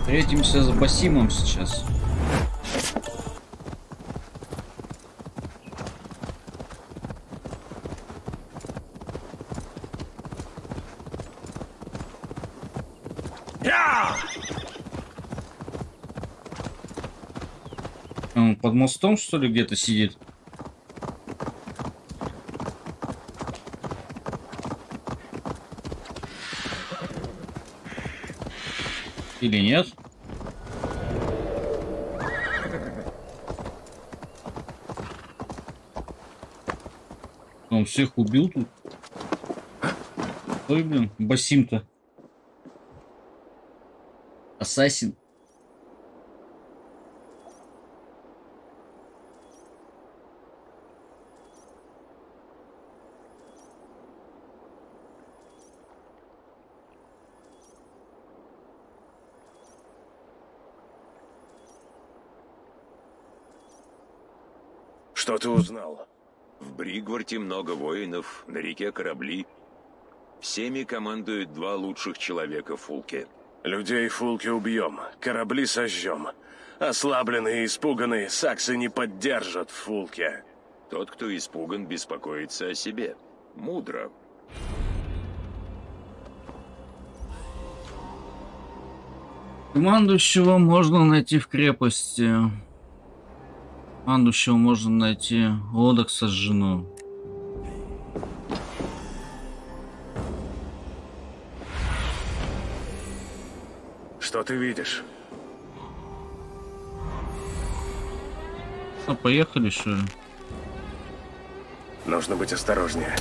Встретимся с Басимом сейчас. Он под мостом, что ли, где-то сидит? Или нет? Он всех убил тут. Ой, блин, Басим-то. Ассасин. Что ты узнал? В Бригворте много воинов, на реке корабли. Всеми командуют два лучших человека Фулки. Людей Фулки убьем, корабли сожжем. Ослабленные и испуганные саксы не поддержат Фулки. Тот, кто испуган, беспокоится о себе. Мудро. Командующего можно найти в крепости. Командующего можно найти. Лодок сожжено. Что ты видишь? Что, поехали, что ли? Нужно быть осторожнее.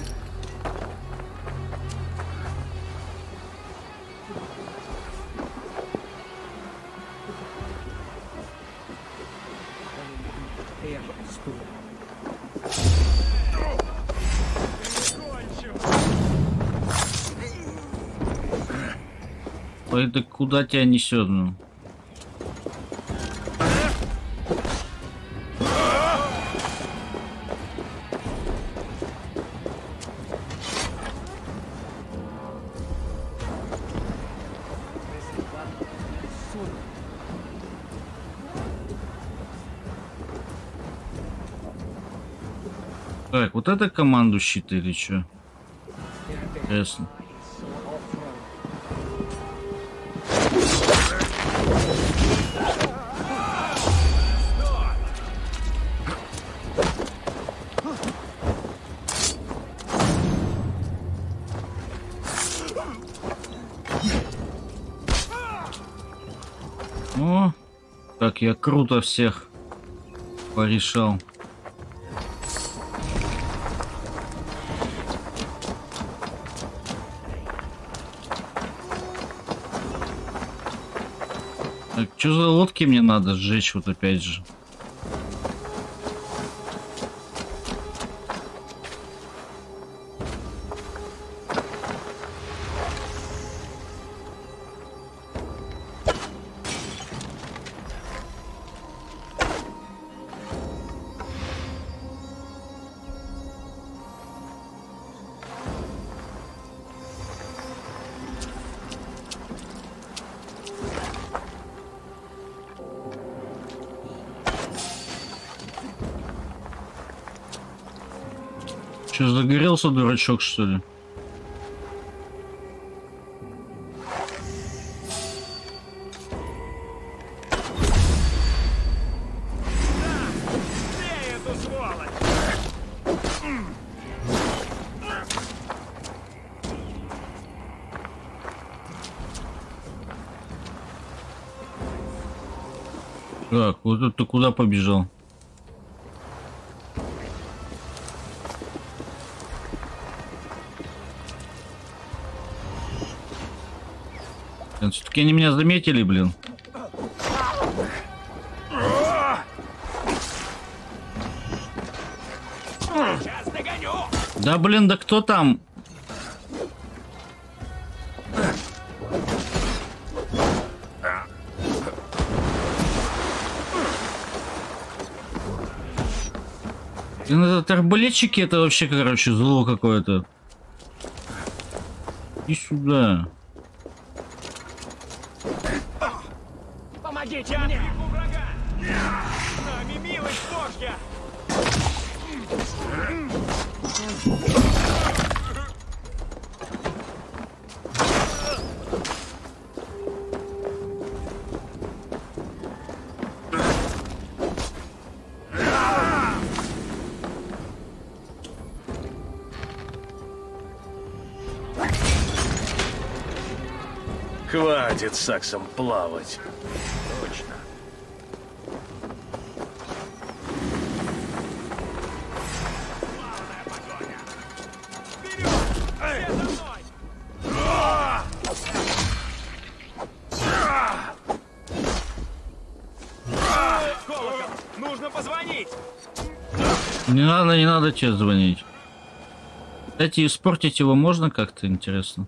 Это куда тебя несет? Ну? Так, вот это командующий ты или что? Ясно. Я круто всех порешал. Так, что за лодки мне надо сжечь вот опять же? Че, загорелся дурачок, что ли? Так, вот это ты куда побежал? Все-таки они меня заметили, блин. Сейчас догоню. Да, блин, да кто там? Этот арбалетчики это вообще, короче, зло какое-то. И сюда. Помогите мне! Нами милость Божья! Хватит саксом плавать. Точно. Нужно позвонить. Не надо, не надо тебе звонить. Кстати, испортить его можно как-то, интересно.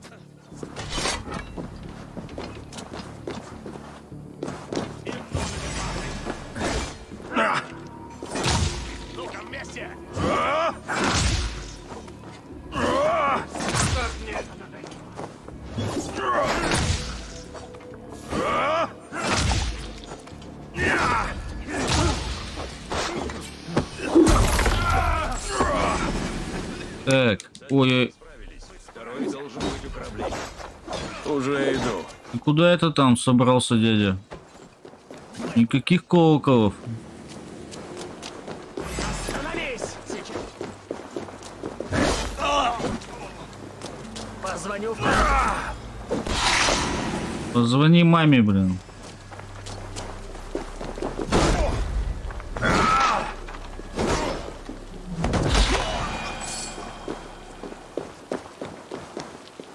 Куда это там собрался дядя? Никаких колоколов. Остановись! Позвоню. Позвони маме, блин.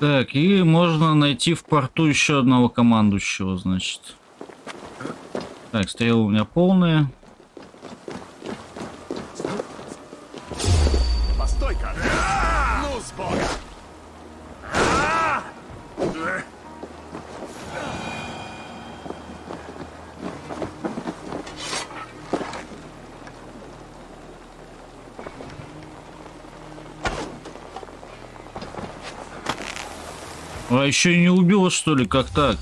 Так, и можно найти в порту еще одного командующего, значит. Так, стрелы у меня полные. Постой-ка! Ну, с Бога! А еще и не убила, что ли, как так?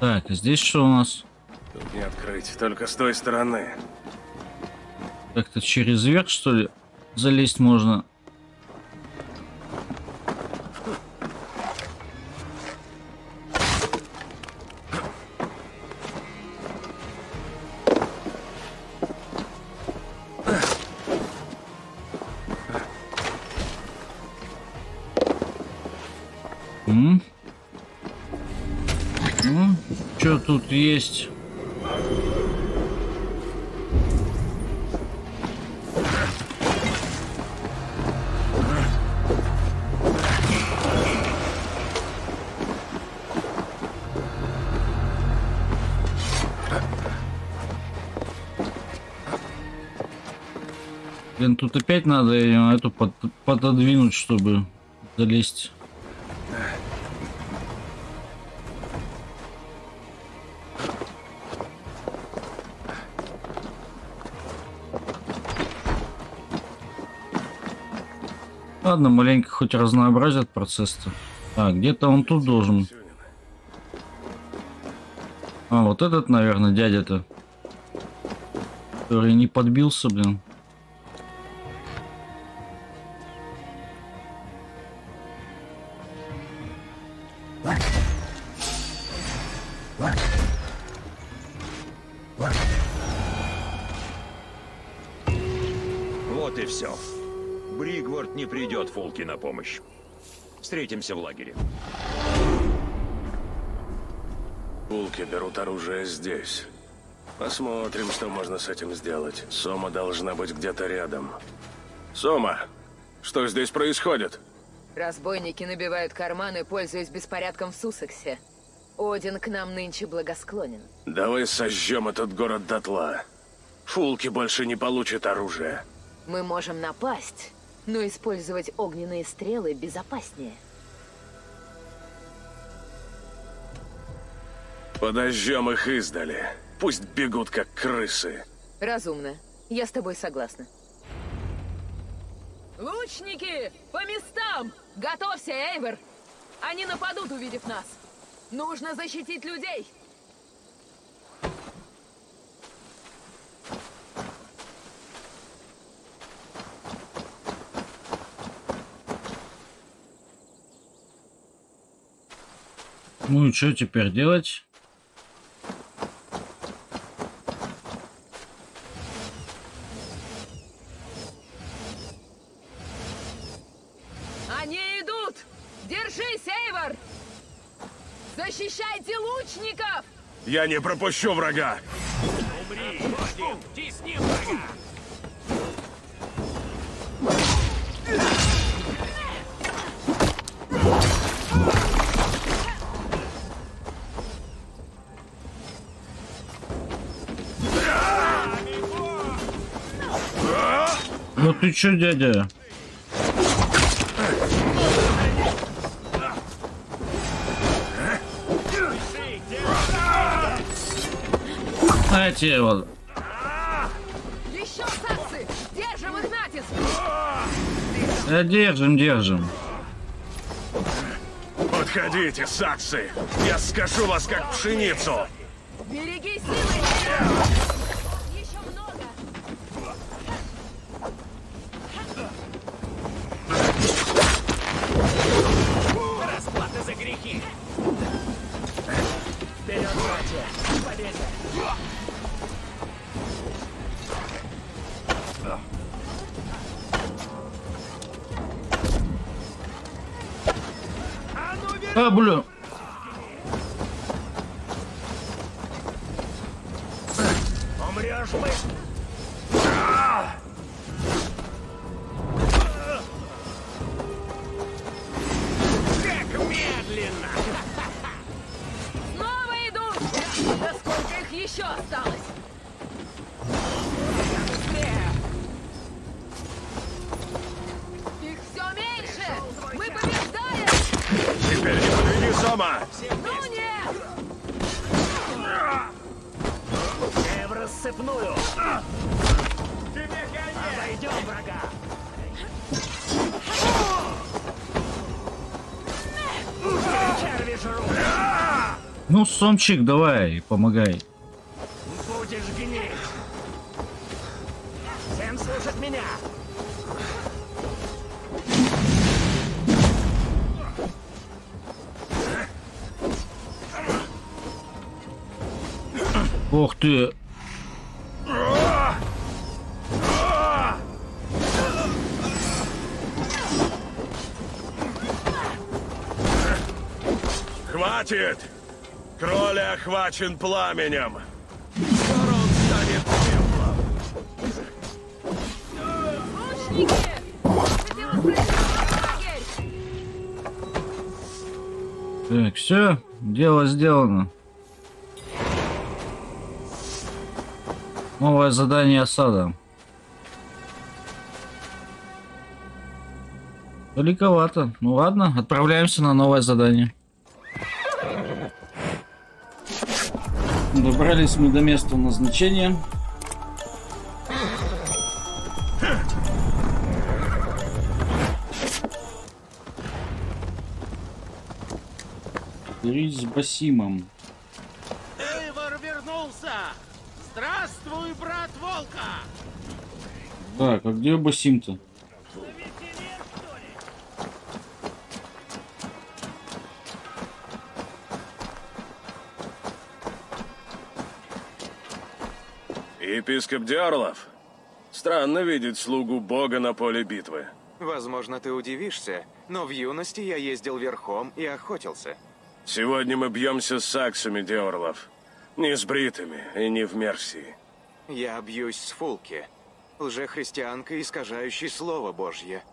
Так, а здесь что у нас? Тут не открыть, только с той стороны. Как-то через верх, что ли? Залезть можно. М? Ну, что тут есть? Блин, тут опять надо эту под, пододвинуть, чтобы залезть. Ладно, маленько хоть разнообразят процесс-то. А, где-то он тут должен. А, вот этот, наверное, дядя-то. Который не подбился, блин. Фулки на помощь. Встретимся в лагере. Фулки берут оружие здесь. Посмотрим, что можно с этим сделать. Сома должна быть где-то рядом. Сома, что здесь происходит? Разбойники набивают карманы, пользуясь беспорядком в Сусексе. Один к нам нынче благосклонен. Давай сожжем этот город дотла. Фулки больше не получат оружие. Мы можем напасть, но использовать огненные стрелы безопаснее. Подожжем их издали. Пусть бегут, как крысы. Разумно. Я с тобой согласна. Лучники, по местам! Готовься, Эйвор! Они нападут, увидев нас. Нужно защитить людей! Ну и что теперь делать? Они идут! Держись, Эйвор! Защищайте лучников! Я не пропущу врага! Умри! Отходим! Тисни врага! Ну ты чё, дядя? А те вот. Еще саксы! Держим их натиск! Да, держим, держим. Подходите, саксы! Я скажу вас как пшеницу! Береги силы! А, бля. Умрёшь мы. Как медленно. Снова идут. Да сколько их еще осталось? Их все меньше. Мы побеждаем. Теперь не подведи, Сома! Ну нет! Я в рассыпную! Обойдем врага! Ну, Сомчик, давай, помогай! Будешь гнить! Всем слушать меня! Ох ты! Хватит! Кролль охвачен пламенем! Скоро он станет пеплом! Так, все, дело сделано. Новое задание осада. Далековато. Ну ладно, отправляемся на новое задание. Добрались мы до места назначения. Рейс с Басимом. Эйвор вернулся! Здравствуй, брат Волка! Так, а где Басим-то? Епископ Дьярлов? Странно видеть слугу Бога на поле битвы. Возможно, ты удивишься, но в юности я ездил верхом и охотился. Сегодня мы бьемся с саксами, Дьярлов. Не с бритами и не в Мерсии. Я бьюсь с Фулки, лжехристианкой, искажающей слово Божье.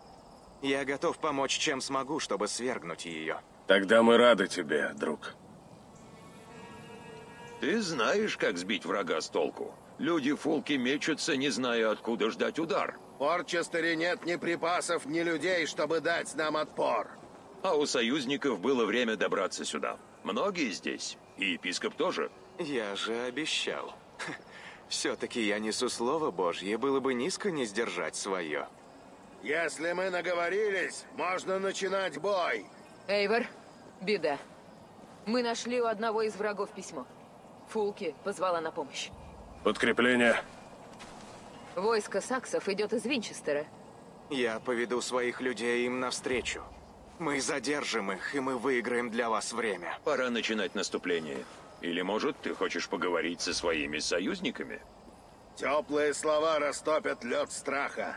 Я готов помочь, чем смогу, чтобы свергнуть ее. Тогда мы рады тебе, друг. Ты знаешь, как сбить врага с толку. Люди Фулки мечутся, не зная, откуда ждать удар. В Портчестере нет ни припасов, ни людей, чтобы дать нам отпор. А у союзников было время добраться сюда. Многие здесь. И епископ тоже. Я же обещал. Все-таки я несу слово Божье, было бы низко не сдержать свое. Если мы наговорились, можно начинать бой. Эйвор, беда. Мы нашли у одного из врагов письмо. Фулки позвала на помощь. Подкрепление. Войско саксов идет из Винчестера. Я поведу своих людей им навстречу. Мы задержим их, и мы выиграем для вас время. Пора начинать наступление. Или, может, ты хочешь поговорить со своими союзниками? Теплые слова растопят лед страха.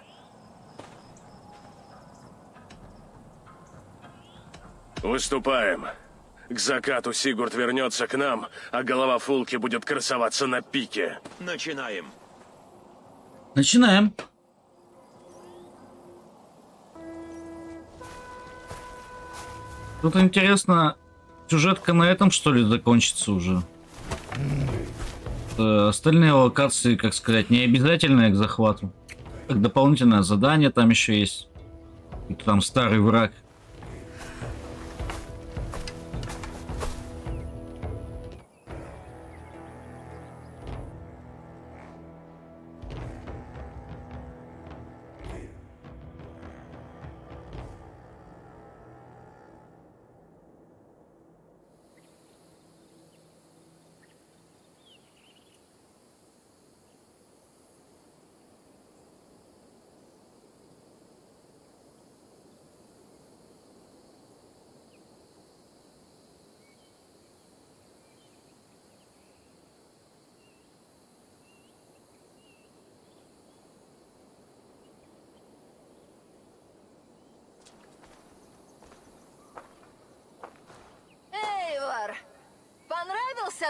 Выступаем. К закату Сигурд вернется к нам, а голова Фулки будет красоваться на пике. Начинаем. Начинаем. Тут интересно, сюжетка на этом, что ли, закончится уже? Э, остальные локации, как сказать, не обязательные к захвату. Так, дополнительное задание там еще есть. И там старый враг.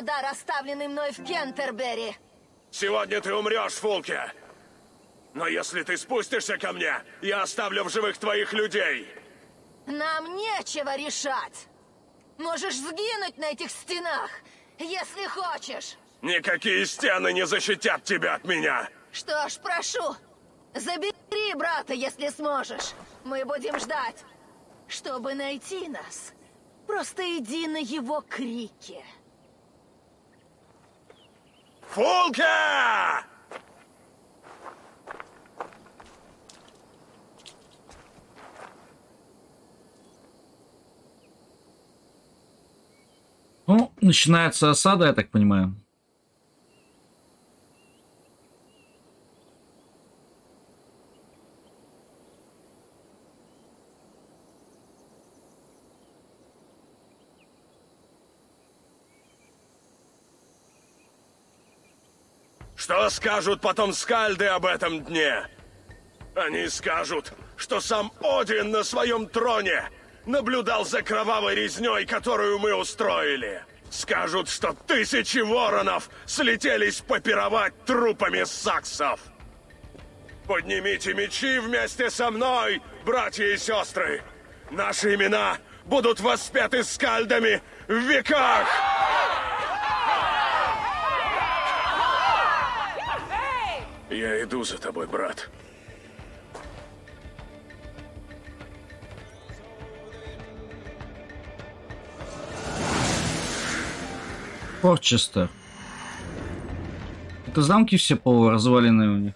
Дар, оставленный мной в Кентербери. Сегодня ты умрешь, Фулки. Но если ты спустишься ко мне, я оставлю в живых твоих людей. Нам нечего решать. Можешь сгинуть на этих стенах, если хочешь. Никакие стены не защитят тебя от меня. Что ж, прошу, забери брата, если сможешь. Мы будем ждать, чтобы найти нас. Просто иди на его крики. Фулка! Ну, начинается осада, я так понимаю. Что скажут потом скальды об этом дне? Они скажут, что сам Один на своем троне наблюдал за кровавой резней, которую мы устроили. Скажут, что тысячи воронов слетелись попировать трупами саксов. Поднимите мечи вместе со мной, братья и сестры. Наши имена будут воспеты скальдами в веках. Я иду за тобой, брат. Портчестер. Это замки все полуразваленные у них.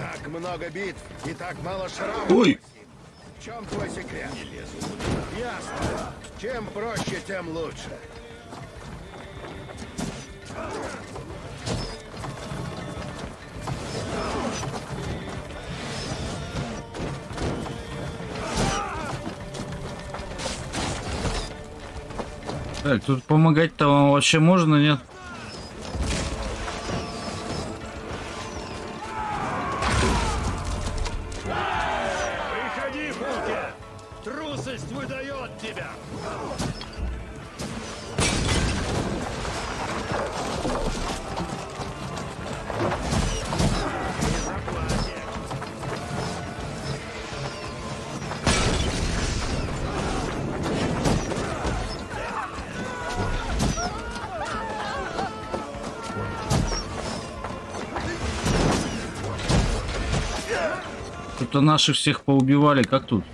Так много битв и так мало шрамов. Ой! В чем твой секрет? Ясно. Чем проще, тем лучше. Так, тут помогать-то вам вообще можно, нет? Тут-то наши всех поубивали, как тут?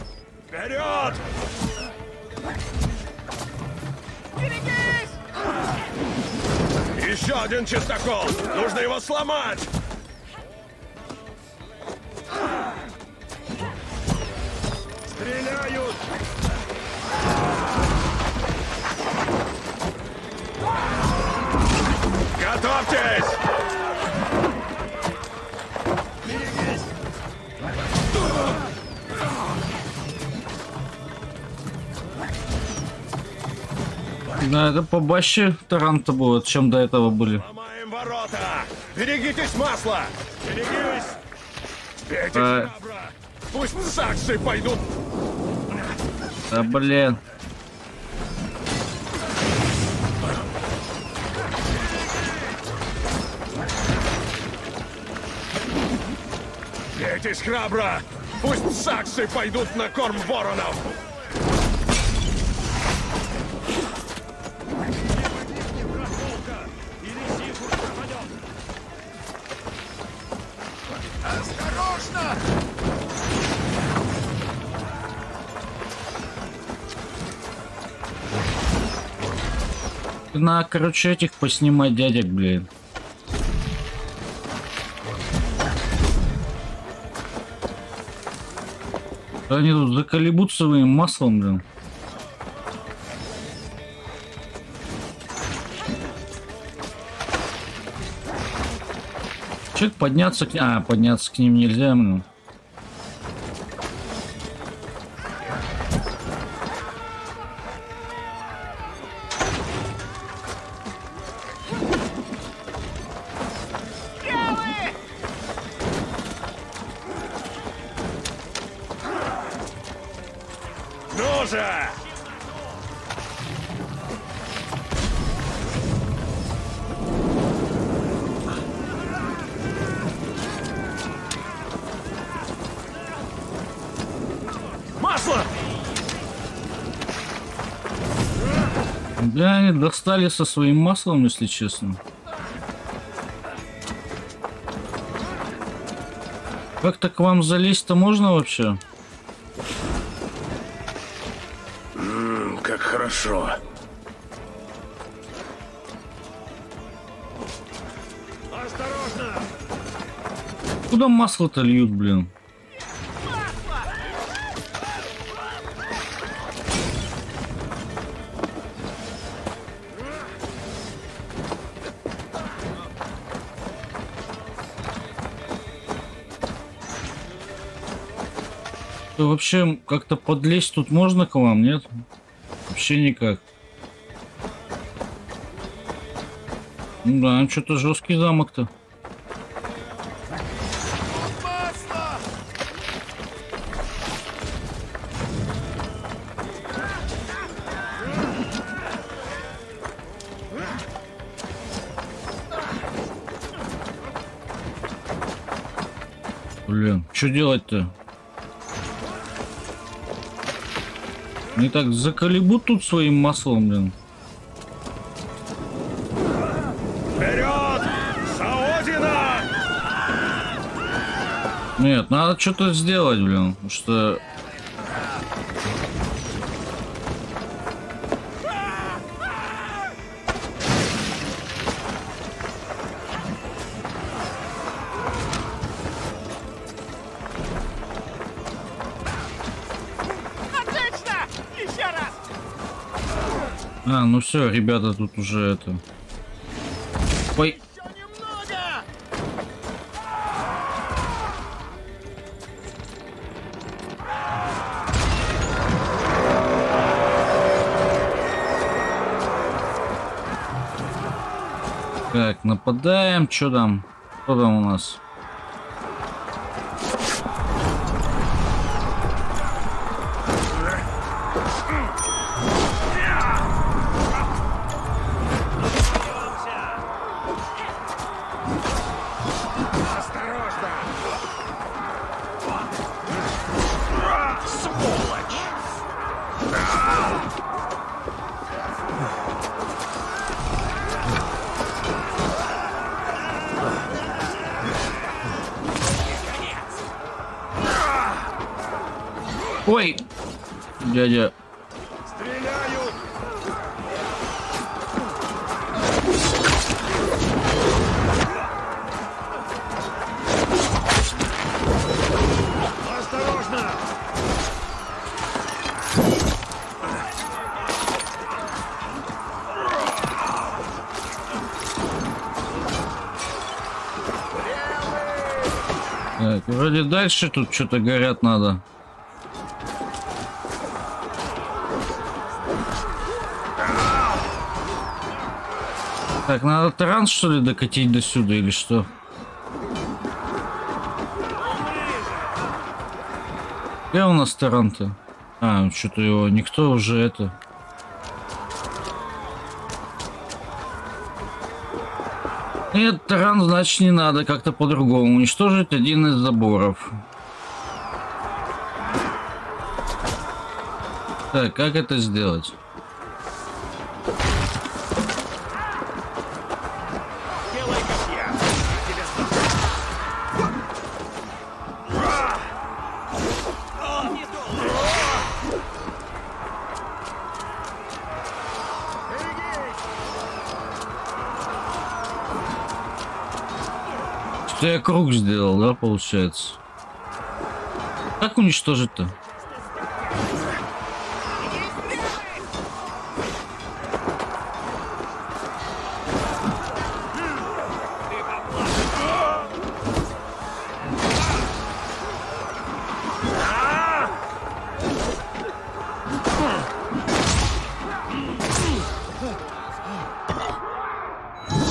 Вперед! Еще один чистокол! Нужно его сломать! Стреляют! Готовьтесь! Да, это побаще таранта будет, чем до этого были. Ломаем ворота! Берегитесь масла! Берегитесь! Берегитесь а... Пусть саксы пойдут! Да блин! Берегитесь храбро! Пусть саксы пойдут на корм воронов! На, короче, этих поснимать дядек, блин. Они тут заколебутся своим маслом, блин. Чек подняться к ним. А, подняться к ним нельзя, блин. Достали со своим маслом, если честно. Как-то к вам залезть-то можно вообще? Ммм, как хорошо. Осторожно! Куда масло-то льют, блин? Вообще как-то подлезть тут можно к вам, нет? Вообще никак. Ну да, что-то жесткий замок-то. Блин, что делать-то? Они так заколебут тут своим маслом, блин. Вперед! За Одина! Нет, надо что-то сделать, блин, потому что... А, ну все, ребята, тут уже это. Ой. Так, нападаем, что там? Кто там у нас? Ой! Дядя. Стреляю! Осторожно! Так, вроде дальше тут что-то горят надо. Так, надо таран, что ли, докатить до сюда или что? Где у нас таран-то? А, что-то его никто уже это... Нет, таран, значит, не надо. Как-то по-другому. Уничтожить один из заборов. Так, как это сделать? Я круг сделал, да, получается? Как уничтожить-то?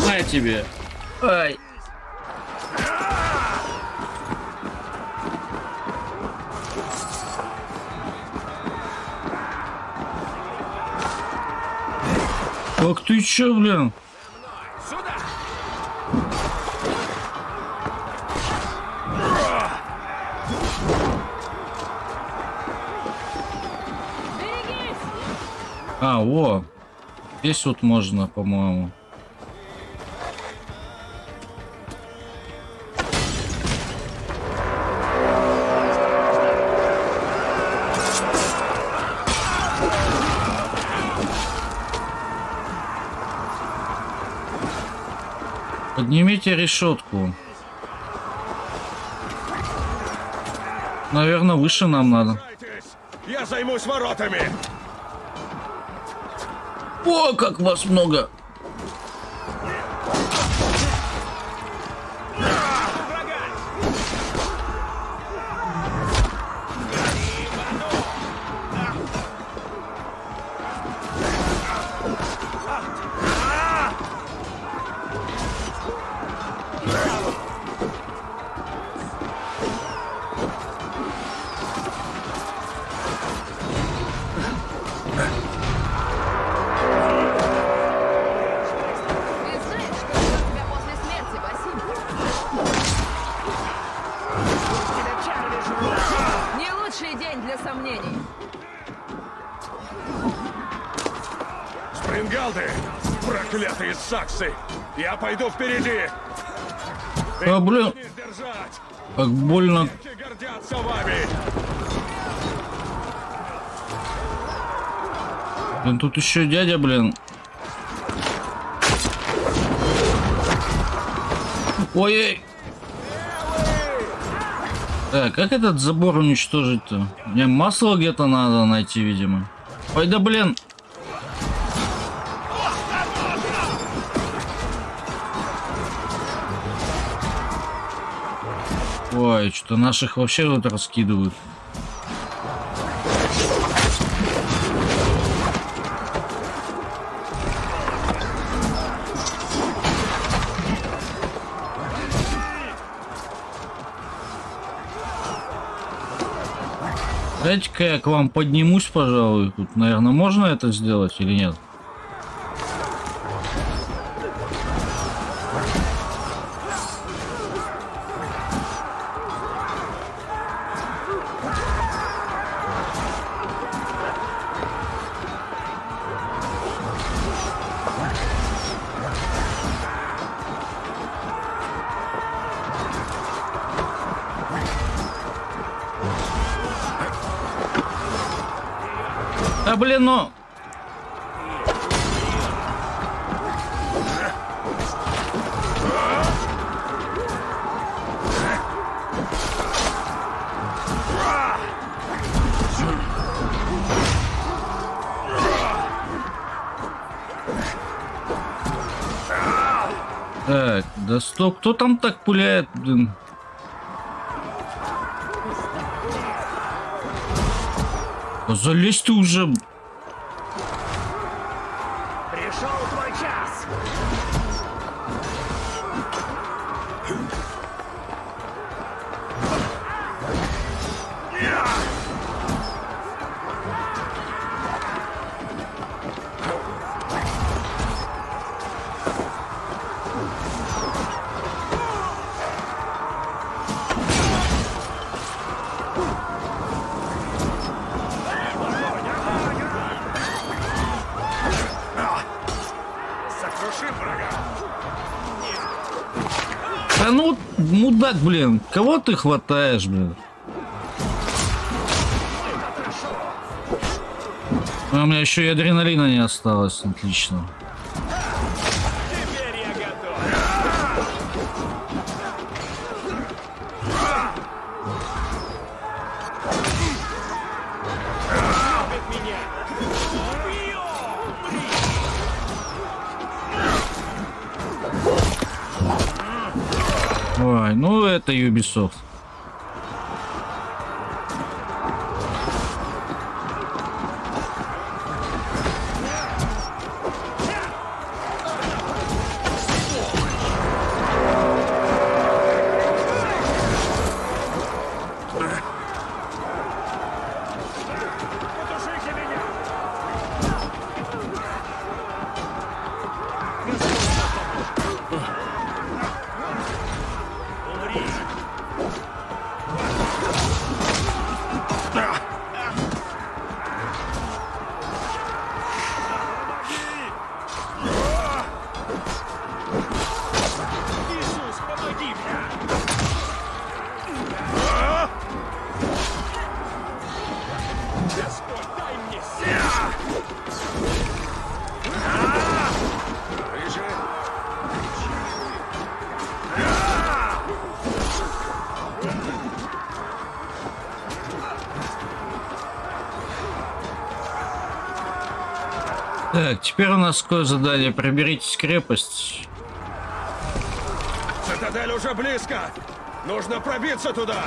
На тебе! Ай! Ах ты чё, блин? Сюда! А, во! Здесь вот можно, по-моему. Поднимите решетку. Наверное, выше нам надо. Я займусь воротами. О, как вас много! Саксы, я пойду впереди. А, блин, как больно. Гордятся вами. Блин, тут еще дядя, блин. Ой-ой. Так, как этот забор уничтожить-то? Мне масло где-то надо найти, видимо. Ой, да, блин. Ой, что наших вообще вот раскидывают. Дайте-ка я к вам поднимусь, пожалуй. Тут, наверное, можно это сделать или нет? Да блин, ну... Так, да стоп, кто там так пуляет, блин? Залезь ты уже. Пришел твой час. Мудак, блин, кого ты хватаешь, блин? А у меня еще и адреналина не осталось, отлично. Теперь я готов. Ой, ну это Ubisoft. Так, теперь у нас какое задание? Проберитесь крепость. Цитадель уже близко. Нужно пробиться туда.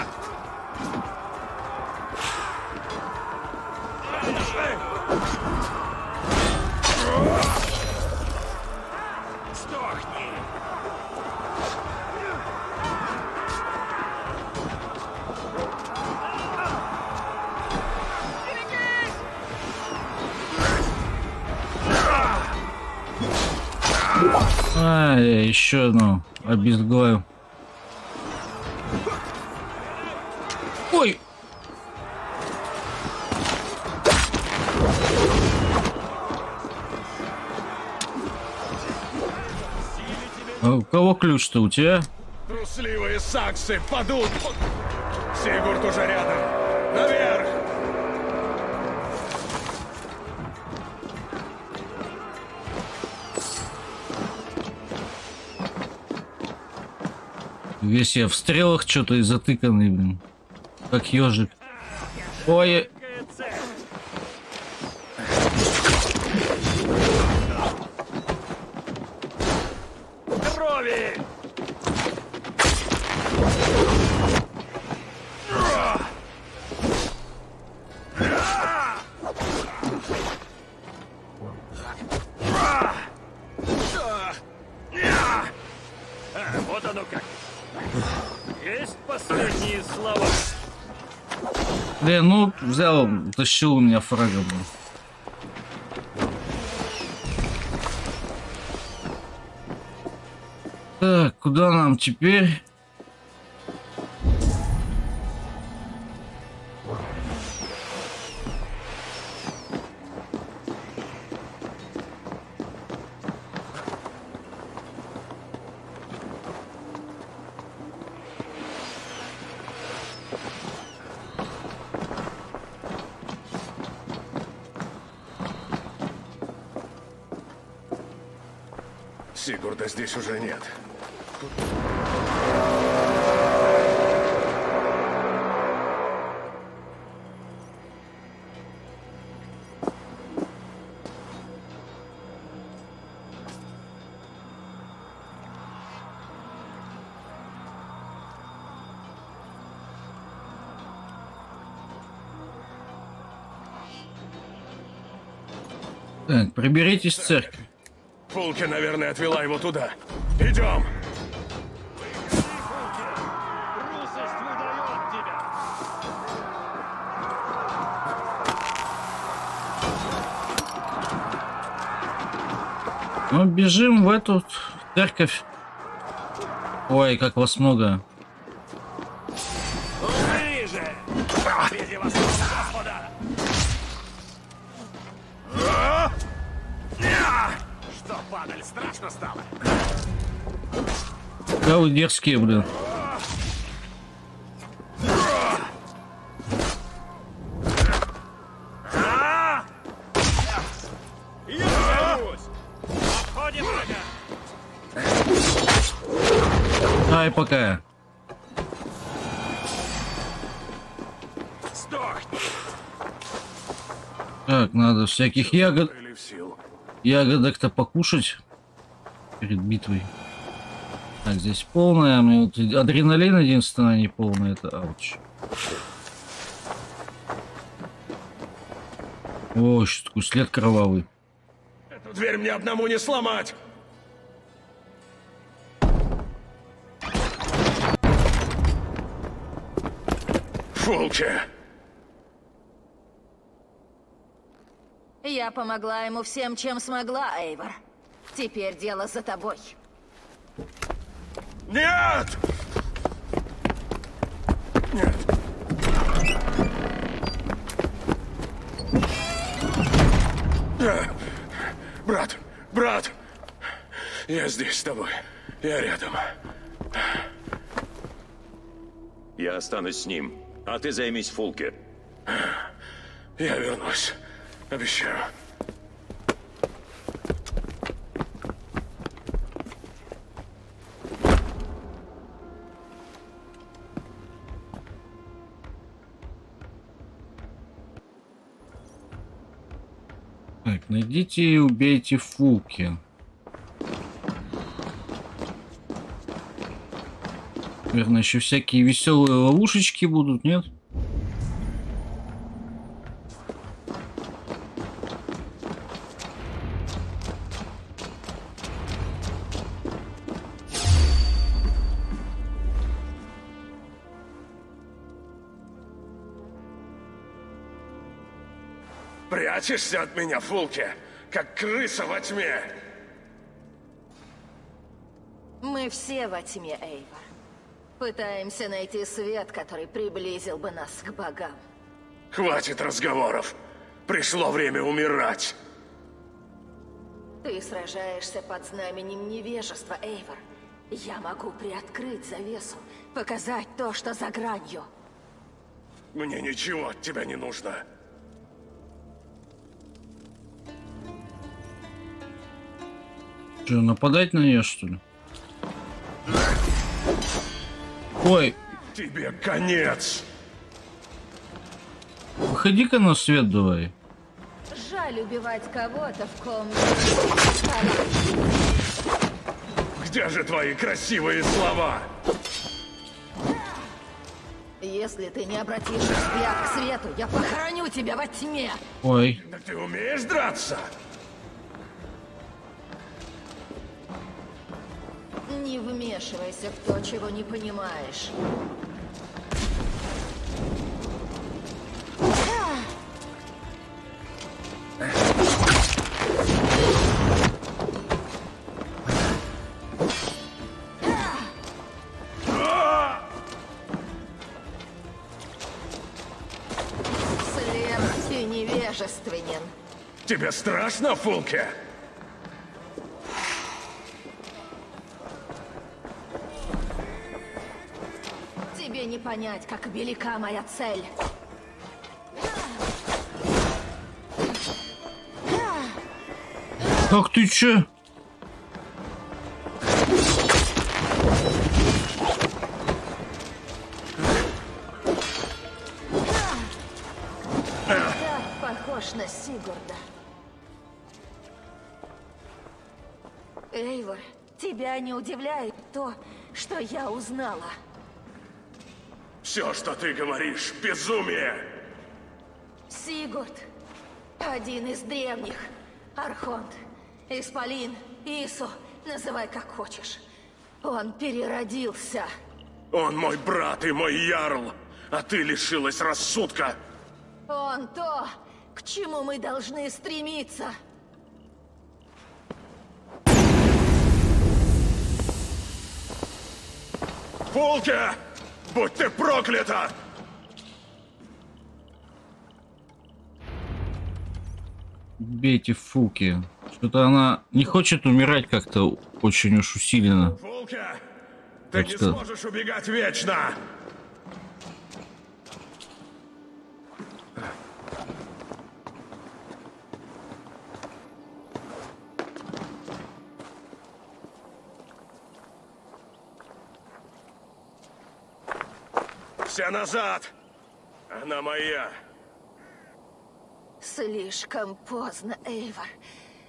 А, я еще одну обезглавил. Ой! А у кого ключ-то, у тебя? Трусливые саксы падут! Сигурд уже рядом! Наверх! Весь я в стрелах что-то и затыканный, блин. Как ежик. Ой. Кроли! Вот оно как. Есть последние слова. Блин, ну взял, тащил у меня фрага был. Так, куда нам теперь? Сигурда здесь уже нет. Так, приберитесь в церковь. Фулки, наверное, отвела его туда. Идем! Ну, бежим в эту церковь. Ой, как вас много. Да вы дерзкие, блин. Ай, пока. Так, надо всяких ягод. Ягодок-то покушать перед битвой. Так, здесь полная, мне вот адреналин единственное не полный, это ауч. О, что такой след кровавый. Эту дверь мне одному не сломать. Фулки. Я помогла ему всем, чем смогла, Эйвор. Теперь дело за тобой. Нет! Нет! Брат, брат! Я здесь с тобой. Я рядом. Я останусь с ним, а ты займись Фулки. Я вернусь. Обещаю. Найдите и убейте Фулки. Наверное, еще всякие веселые ловушечки будут, нет? Прячешься от меня, Фулки, как крыса во тьме. Мы все во тьме, Эйвор. Пытаемся найти свет, который приблизил бы нас к богам. Хватит разговоров. Пришло время умирать. Ты сражаешься под знаменем невежества, Эйвор. Я могу приоткрыть завесу, показать то, что за гранью. Мне ничего от тебя не нужно. Что, нападать на нее, что ли? Ой. Тебе конец. Выходи-ка на свет давай. Жаль убивать кого-то в комнате. Где же твои красивые слова? Если ты не обратишь взгляд к свету, я похороню тебя во тьме. Ой. Так ты умеешь драться? Не вмешивайся в то, чего не понимаешь. Слеп и невежественен. Тебе страшно, Фулки? Не понять, как велика моя цель. Как ты чё? похож на Сигурда. Эйвор, тебя не удивляет то, что я узнала? Все, что ты говоришь, безумие! Сигурд, один из древних, архонт, исполин, Ису, называй как хочешь. Он переродился. Он мой брат и мой ярл, а ты лишилась рассудка. Он то, к чему мы должны стремиться. Фулки! Будь ты проклята! Бейте Фулки. Что-то она не хочет умирать как-то очень уж усиленно. Фулки! Ты не сможешь убегать вечно! Все назад! Она моя! Слишком поздно, Эйвор.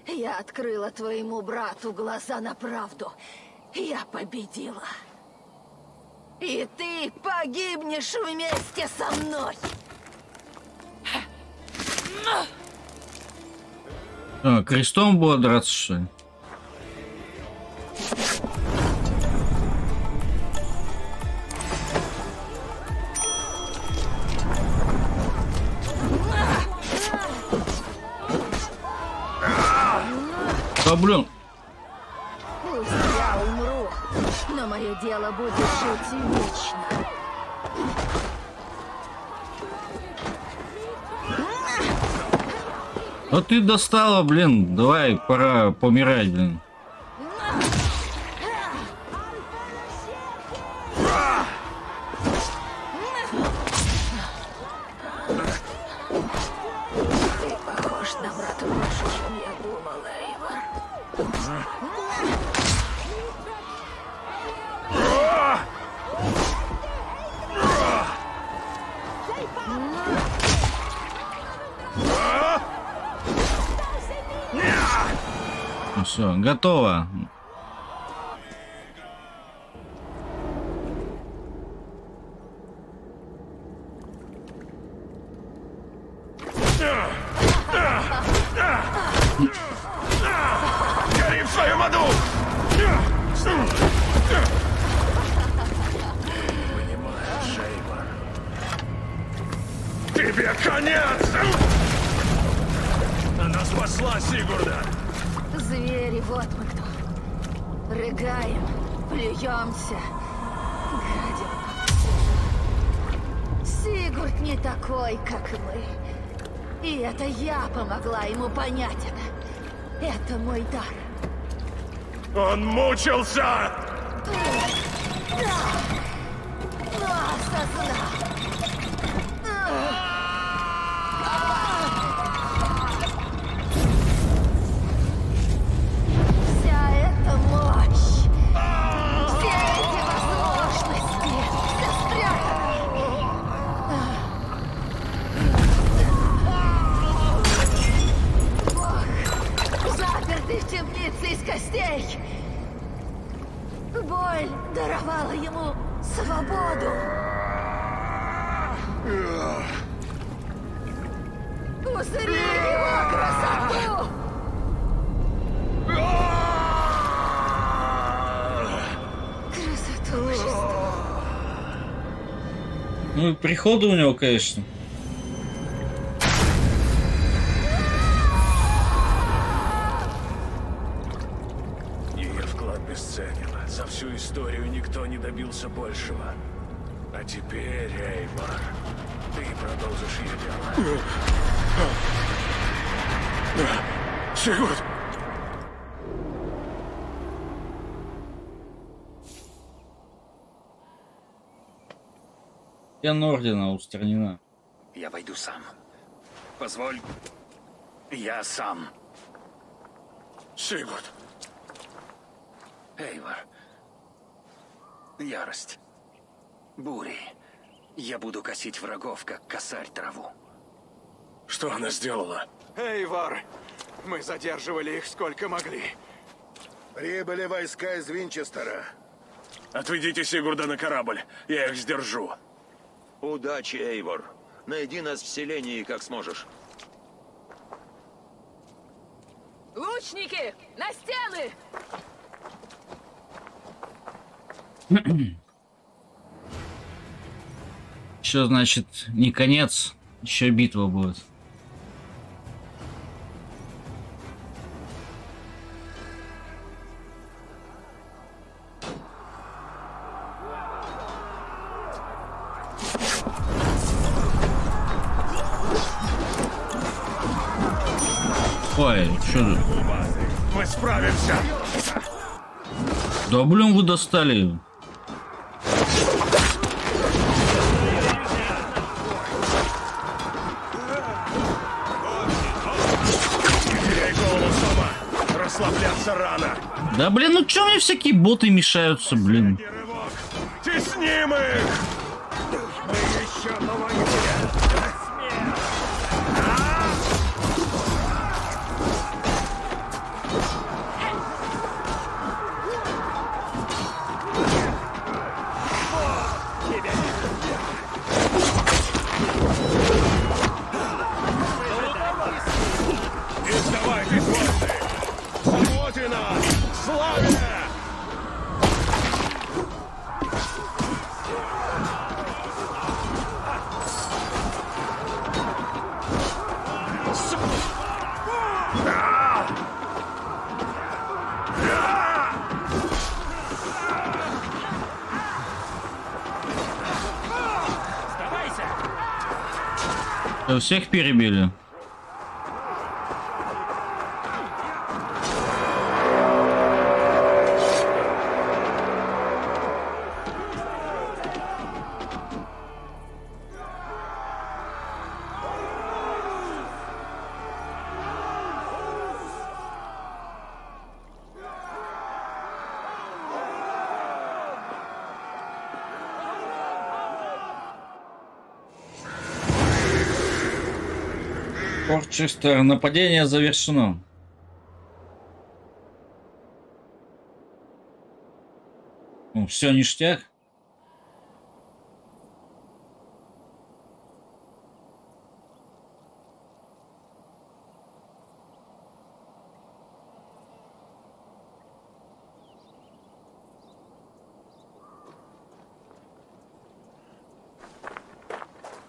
Я открыла твоему брату глаза на правду. Я победила. И ты погибнешь вместе со мной! А, крестом было драться, что ли? Блин. Пусть я умру, но мое дело будет жить вечно. Ну ты достала, блин, давай, пора помирать, блин. Все, готово. Гори в своем аду! Тебе конец! Она спасла Сигурда! Звери, вот мы кто. Рыгаем, плюемся. Гадим. Сигурд не такой, как мы. И это я помогла ему понять это. Это мой дар. Он мучился! Да! Нас из костей. Боль даровала ему свободу. Узри его красоту! Красоту божества. Ну и приходу у него, конечно. Добился большего. А теперь, Эйвор, ты продолжишь ее дело. Сигурд! Член ордена устранена. Я войду сам. Позволь. Я сам. Сигурд! Эйвор. Ярость. Бури. Я буду косить врагов, как косарь траву. Что она сделала? Эйвор, мы задерживали их сколько могли. Прибыли войска из Винчестера. Отведите Сигурда на корабль, я их сдержу. Удачи, Эйвор. Найди нас в селении, как сможешь. Лучники, на стены! Еще, значит, не конец, еще битва будет. Ой, что же? Мы справимся. Да блин, вы достали. Рано. Да блин, ну чё мне всякие боты мешаются, блин. Тесним их! Мы еще всех перебили. Портчестер, нападение завершено. Ну, все ништяк.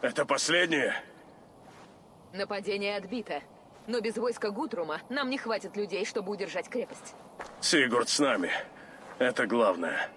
Это последнее? Нападение отбито, но без войска Гутрума нам не хватит людей, чтобы удержать крепость. Сигурд с нами. Это главное.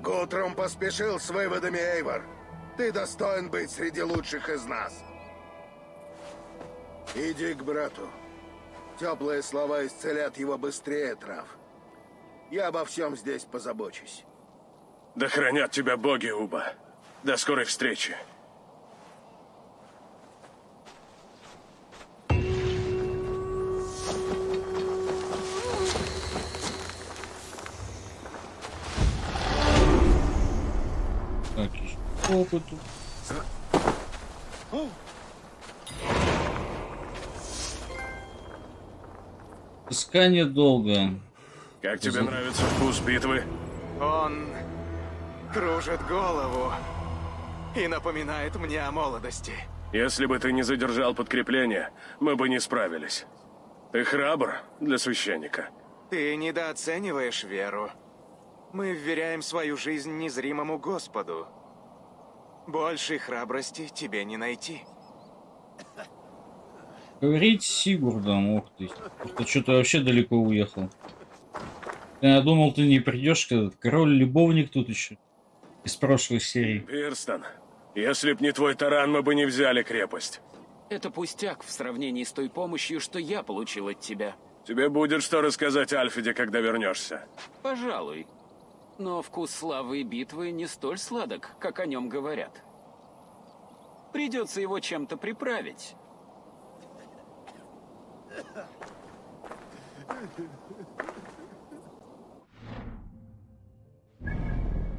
Гутрум поспешил с выводами, Эйвор. Ты достоин быть среди лучших из нас. Иди к брату. Теплые слова исцелят его быстрее трав. Я обо всем здесь позабочусь. Да хранят тебя боги, Убба. До скорой встречи. Опыту. Искание долго. Как тебе нравится вкус битвы? Он кружит голову и напоминает мне о молодости. Если бы ты не задержал подкрепление, мы бы не справились. Ты храбр для священника. Ты недооцениваешь веру. Мы вверяем свою жизнь незримому Господу. Большей храбрости тебе не найти. Говорить с Сигурдом, ох ты. Ты что-то вообще далеко уехал. Я думал, ты не придешь, когда король-любовник тут еще. Из прошлой серии. Пирстон, если б не твой таран, мы бы не взяли крепость. Это пустяк в сравнении с той помощью, что я получил от тебя. Тебе будет что рассказать Альфеде, когда вернешься. Пожалуй. но вкус славы и битвы не столь сладок, как о нем говорят. Придется его чем-то приправить.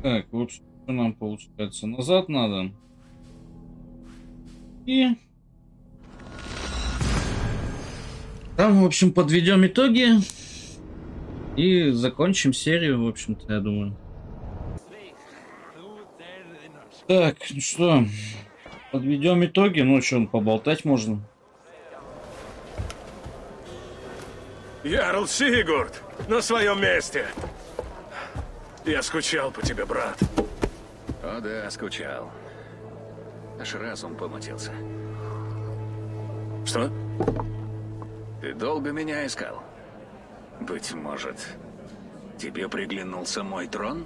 Так, вот что нам получается. Назад надо. И... там, в общем, подведем итоги. И закончим серию, в общем-то, я думаю. Так, ну что... подведем итоги. Ну, что, поболтать можно? Ярл Сигурд, на своем месте. Я скучал по тебе, брат. О да, скучал. Аж разум помутился. Что? Ты долго меня искал. Быть может, тебе приглянулся мой трон?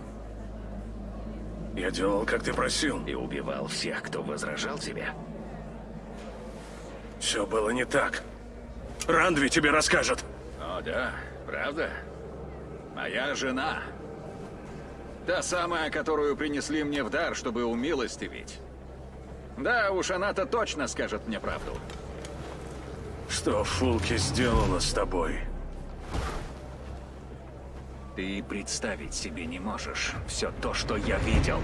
Я делал, как ты просил. И убивал всех, кто возражал тебе. Все было не так. Рандви тебе расскажет. О, да, правда? Моя жена. Та самая, которую принесли мне в дар, чтобы умилостивить. Да, уж она-то точно скажет мне правду. Что Фулки сделала с тобой? Ты представить себе не можешь все то, что я видел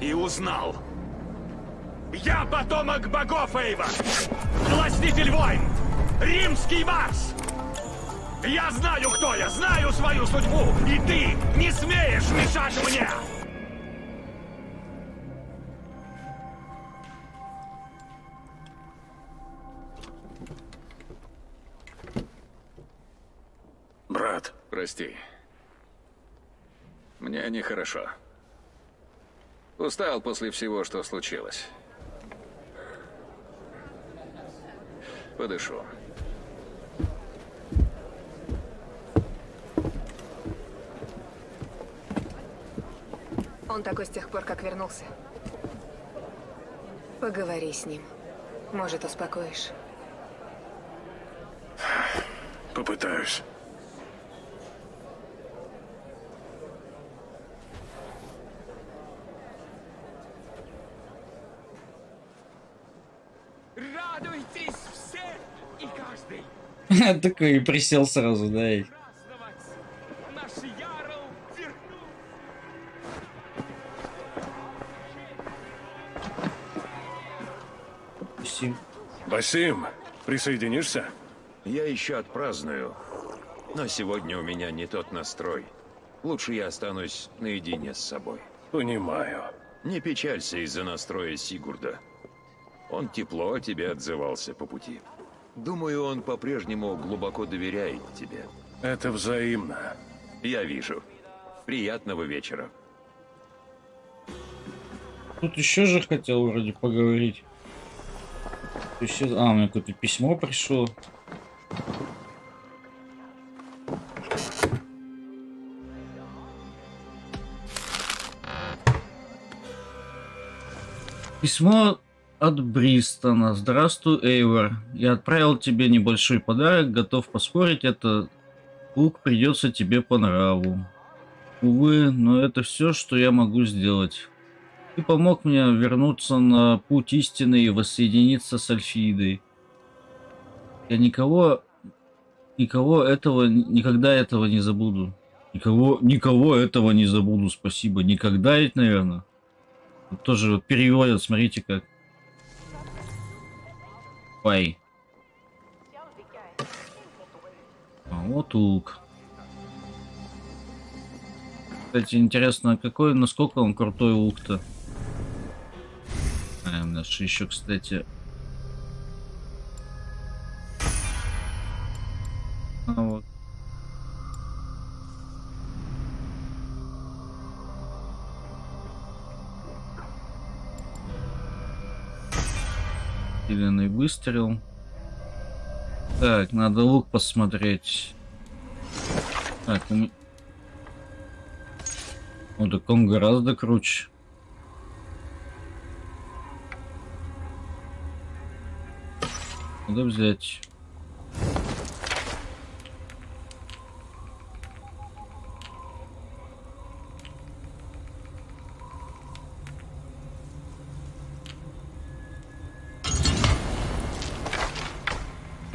и узнал. Я потомок богов Эйвор, властитель войн, римский Марс. Я знаю, кто я, знаю свою судьбу, и ты не смеешь мешать мне. Брат, прости. Мне нехорошо. Устал после всего, что случилось. Подышу. Он такой с тех пор, как вернулся. Поговори с ним. Может, успокоишь. Попытаюсь. Радуйтесь все и каждый. Такой присел сразу, да. Басим, присоединишься? Я еще отпраздную, но сегодня у меня не тот настрой. Лучше я останусь наедине с собой. Понимаю. Не печалься из-за настроя Сигурда. Он тепло о тебе отзывался по пути. Думаю, он по-прежнему глубоко доверяет тебе. Это взаимно. Я вижу. Приятного вечера. Тут еще же хотел вроде поговорить. Еще... а, у меня какое-то письмо пришло. Письмо от Бристона. Здравствуй, Эйвор. Я отправил тебе небольшой подарок. Готов поспорить, этот лук придется тебе по нраву. Увы, но это все, что я могу сделать. Ты помог мне вернуться на путь истины и воссоединиться с Альфидой. Я никого, никого этого, никогда этого не забуду. Никого, никого этого не забуду, спасибо. Никогда ведь, наверное. Вот тоже вот переводят, смотрите как. Пай. А вот лук. Кстати, интересно, какой, насколько он крутой лук-то. А, у нас еще, кстати, а вот. Зеленый выстрел. Так, надо лук посмотреть. Так, у меня... ну так он гораздо круче. Надо взять.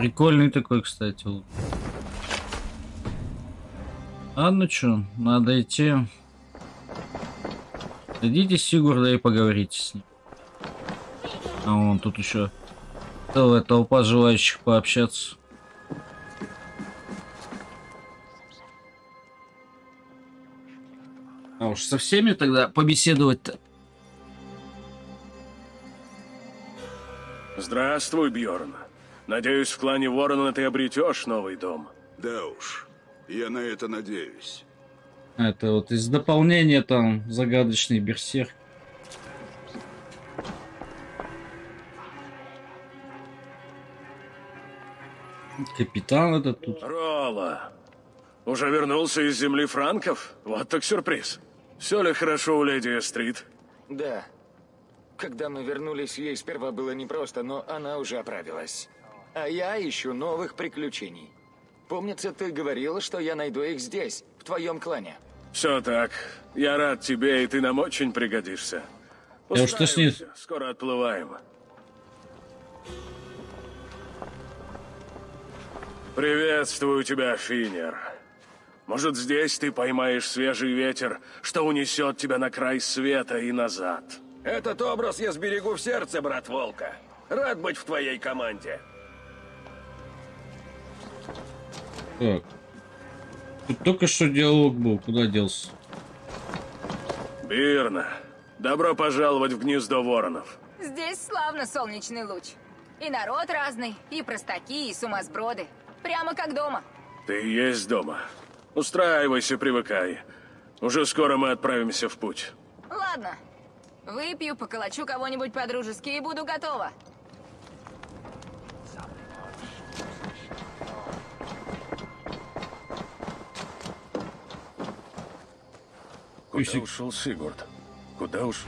Прикольный такой, кстати. Ладно, чё, надо идти. Идите с Сигурда и поговорите с ним. А вон тут еще целая толпа желающих пообщаться. А уж со всеми тогда побеседовать-то. Здравствуй, Бьорн. Надеюсь, в клане Ворона ты обретешь новый дом. Да уж, я на это надеюсь. Это вот из дополнения там загадочный берсерк. Капитан этот тут. Ролла, уже вернулся из земли франков? Вот так сюрприз. Все ли хорошо у леди Эстрид? Да. Когда мы вернулись, ей сперва было непросто, но она уже оправилась. А я ищу новых приключений. Помнится, ты говорила, что я найду их здесь, в твоем клане. Все так. Я рад тебе, и ты нам очень пригодишься. Да что с ней? Скоро отплываем. Приветствую тебя, Финнер. Может, здесь ты поймаешь свежий ветер, что унесет тебя на край света и назад. Этот образ я сберегу в сердце, брат Волка. Рад быть в твоей команде. Так. Тут только что диалог был. Куда делся? Бирна, добро пожаловать в гнездо воронов. Здесь славно солнечный луч. И народ разный, и простаки, и сумасброды. Прямо как дома. Ты есть дома. Устраивайся, привыкай. Уже скоро мы отправимся в путь. Ладно. Выпью, поколочу кого-нибудь по-дружески и буду готова. Куда ушел Сигурд? Куда уж?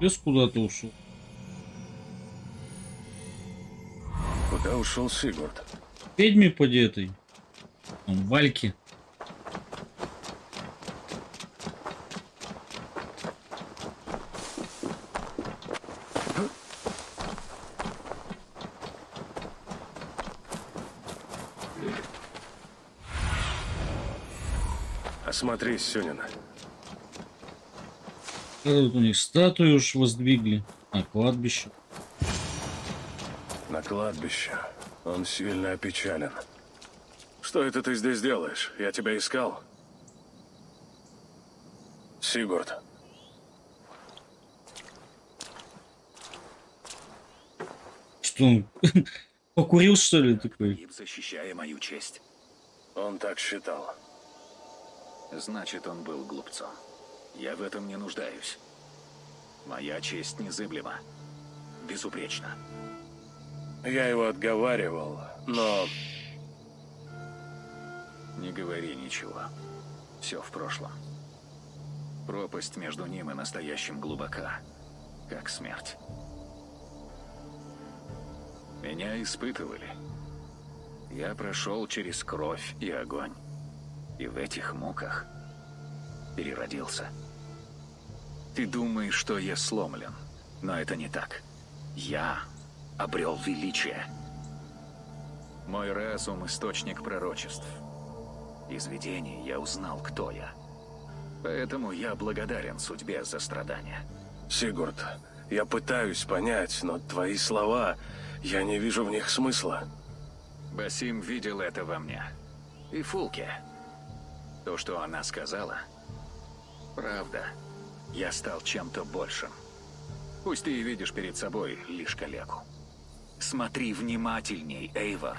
Без куда-то ушел. Куда ушел Сигурд? Ведьми поди этой. Он вальки. Смотри, Сюнина. Тут у них статую уж воздвигли. На кладбище. На кладбище. Он сильно опечален. Что это ты здесь делаешь? Я тебя искал. Сигурд. Что он? Покурил, что ли, такой? Защищая мою честь. Он так считал. Значит, он был глупцом. Я в этом не нуждаюсь. Моя честь незыблема. Безупречна. Я его отговаривал, но... Не говори ничего. Все в прошлом. Пропасть между ним и настоящим глубока. Как смерть. Меня испытывали. Я прошел через кровь и огонь. И в этих муках переродился. Ты думаешь, что я сломлен, но это не так. Я обрел величие. Мой разум — источник пророчеств. Из видений я узнал, кто я. Поэтому я благодарен судьбе за страдания. Сигурд, я пытаюсь понять, но твои слова, я не вижу в них смысла. Басим видел это во мне. И Фулки. То, что она сказала, правда, я стал чем-то большим. Пусть ты и видишь перед собой лишь калеку. Смотри внимательней, Эйвор.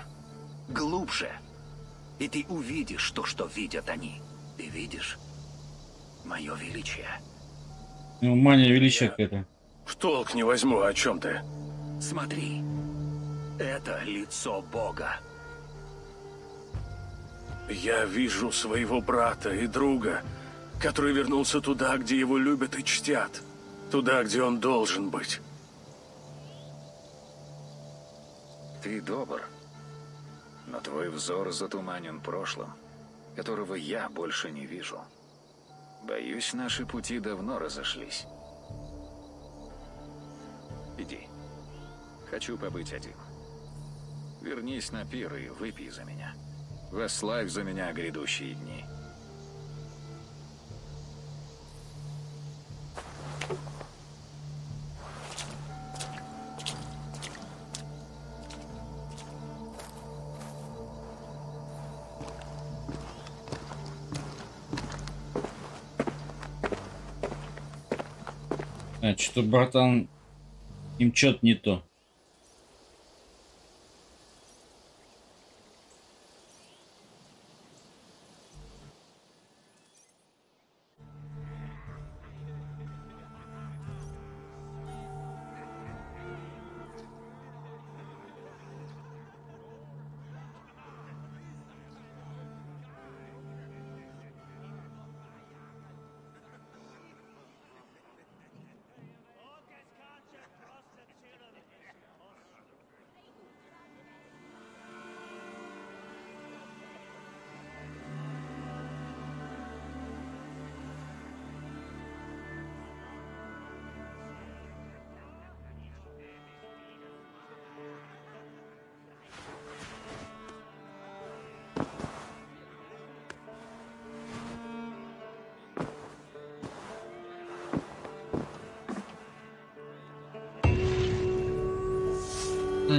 Глубже. И ты увидишь то, что видят они. Ты видишь? Мое величие. Ну, мания величия какая-то. В толк не возьму, о чем ты. Смотри. Это лицо Бога. Я вижу своего брата и друга, который вернулся туда, где его любят и чтят. Туда, где он должен быть. Ты добр, но твой взор затуманен прошлым, которого я больше не вижу. Боюсь, наши пути давно разошлись. Иди. Хочу побыть один. Вернись на пир и выпей за меня. Восславь за меня грядущие дни. А, что, братан, им что-то не то.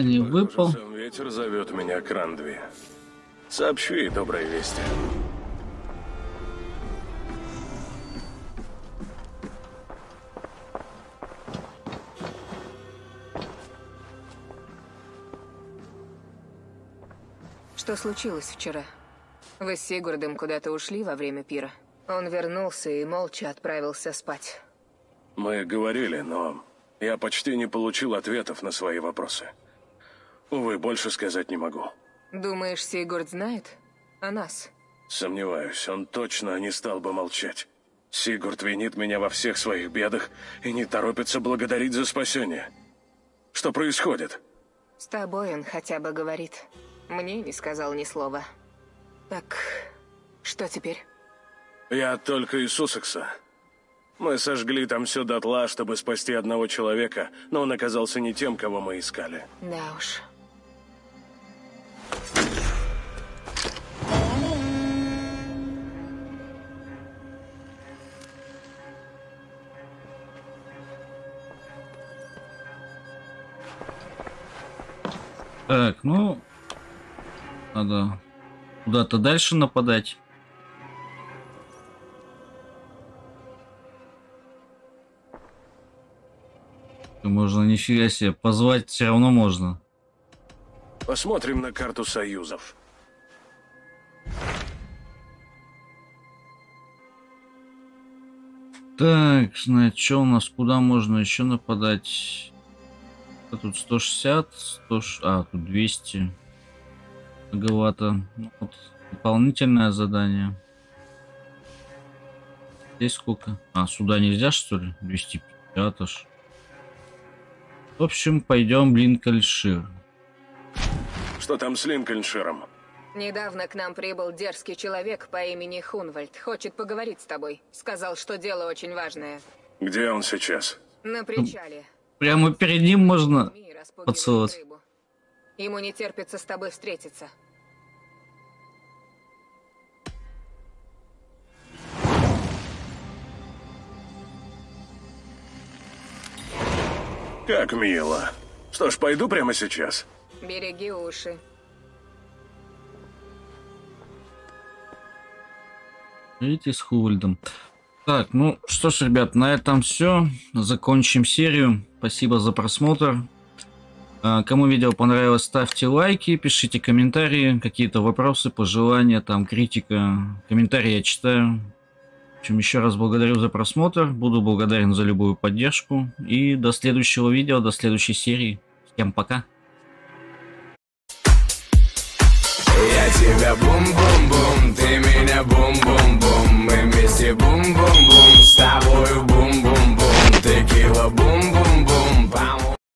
Не выпал. Похоже, сам ветер зовет меня к Рандви. Сообщу ей добрые вести. Что случилось вчера? Вы с Сигурдом куда-то ушли во время пира. Он вернулся и молча отправился спать. Мы говорили, но я почти не получил ответов на свои вопросы. Увы, больше сказать не могу. Думаешь, Сигурд знает о нас? Сомневаюсь, он точно не стал бы молчать. Сигурд винит меня во всех своих бедах и не торопится благодарить за спасение. Что происходит? С тобой он хотя бы говорит. Мне не сказал ни слова. Так, что теперь? Я только из Уэссекса. Мы сожгли там все дотла, чтобы спасти одного человека, но он оказался не тем, кого мы искали. Да уж. Так, ну, надо куда-то дальше нападать. Можно, нифига себе, позвать все равно можно. Посмотрим на карту союзов. Так, значит, что у нас, куда можно еще нападать? А тут сто шестьдесят, сто... а, тут двести. Многовато. Вот, дополнительное задание. Здесь сколько? А, сюда нельзя, что ли? двести пятьдесят аж. В общем, пойдем в Линкольншир. Что там с Линкольнширом? Недавно к нам прибыл дерзкий человек по имени Хунвальд. Хочет поговорить с тобой. Сказал, что дело очень важное. Где он сейчас? На причале. Прямо перед ним можно поцеловать. Ему не терпится с тобой встретиться. Как мило. Что ж, пойду прямо сейчас. Береги уши. Видите, с Хунвальдом. Так, ну что ж, ребят, на этом все. Закончим серию. Спасибо за просмотр. Кому видео понравилось, ставьте лайки, пишите комментарии, какие-то вопросы, пожелания, там, критика. Комментарии я читаю. В общем, еще раз благодарю за просмотр, буду благодарен за любую поддержку и до следующего видео, до следующей серии. Всем пока. Я тебя бум-бум-бум, ты меня бум-бум-бум, мы вместе бум-бум-бум.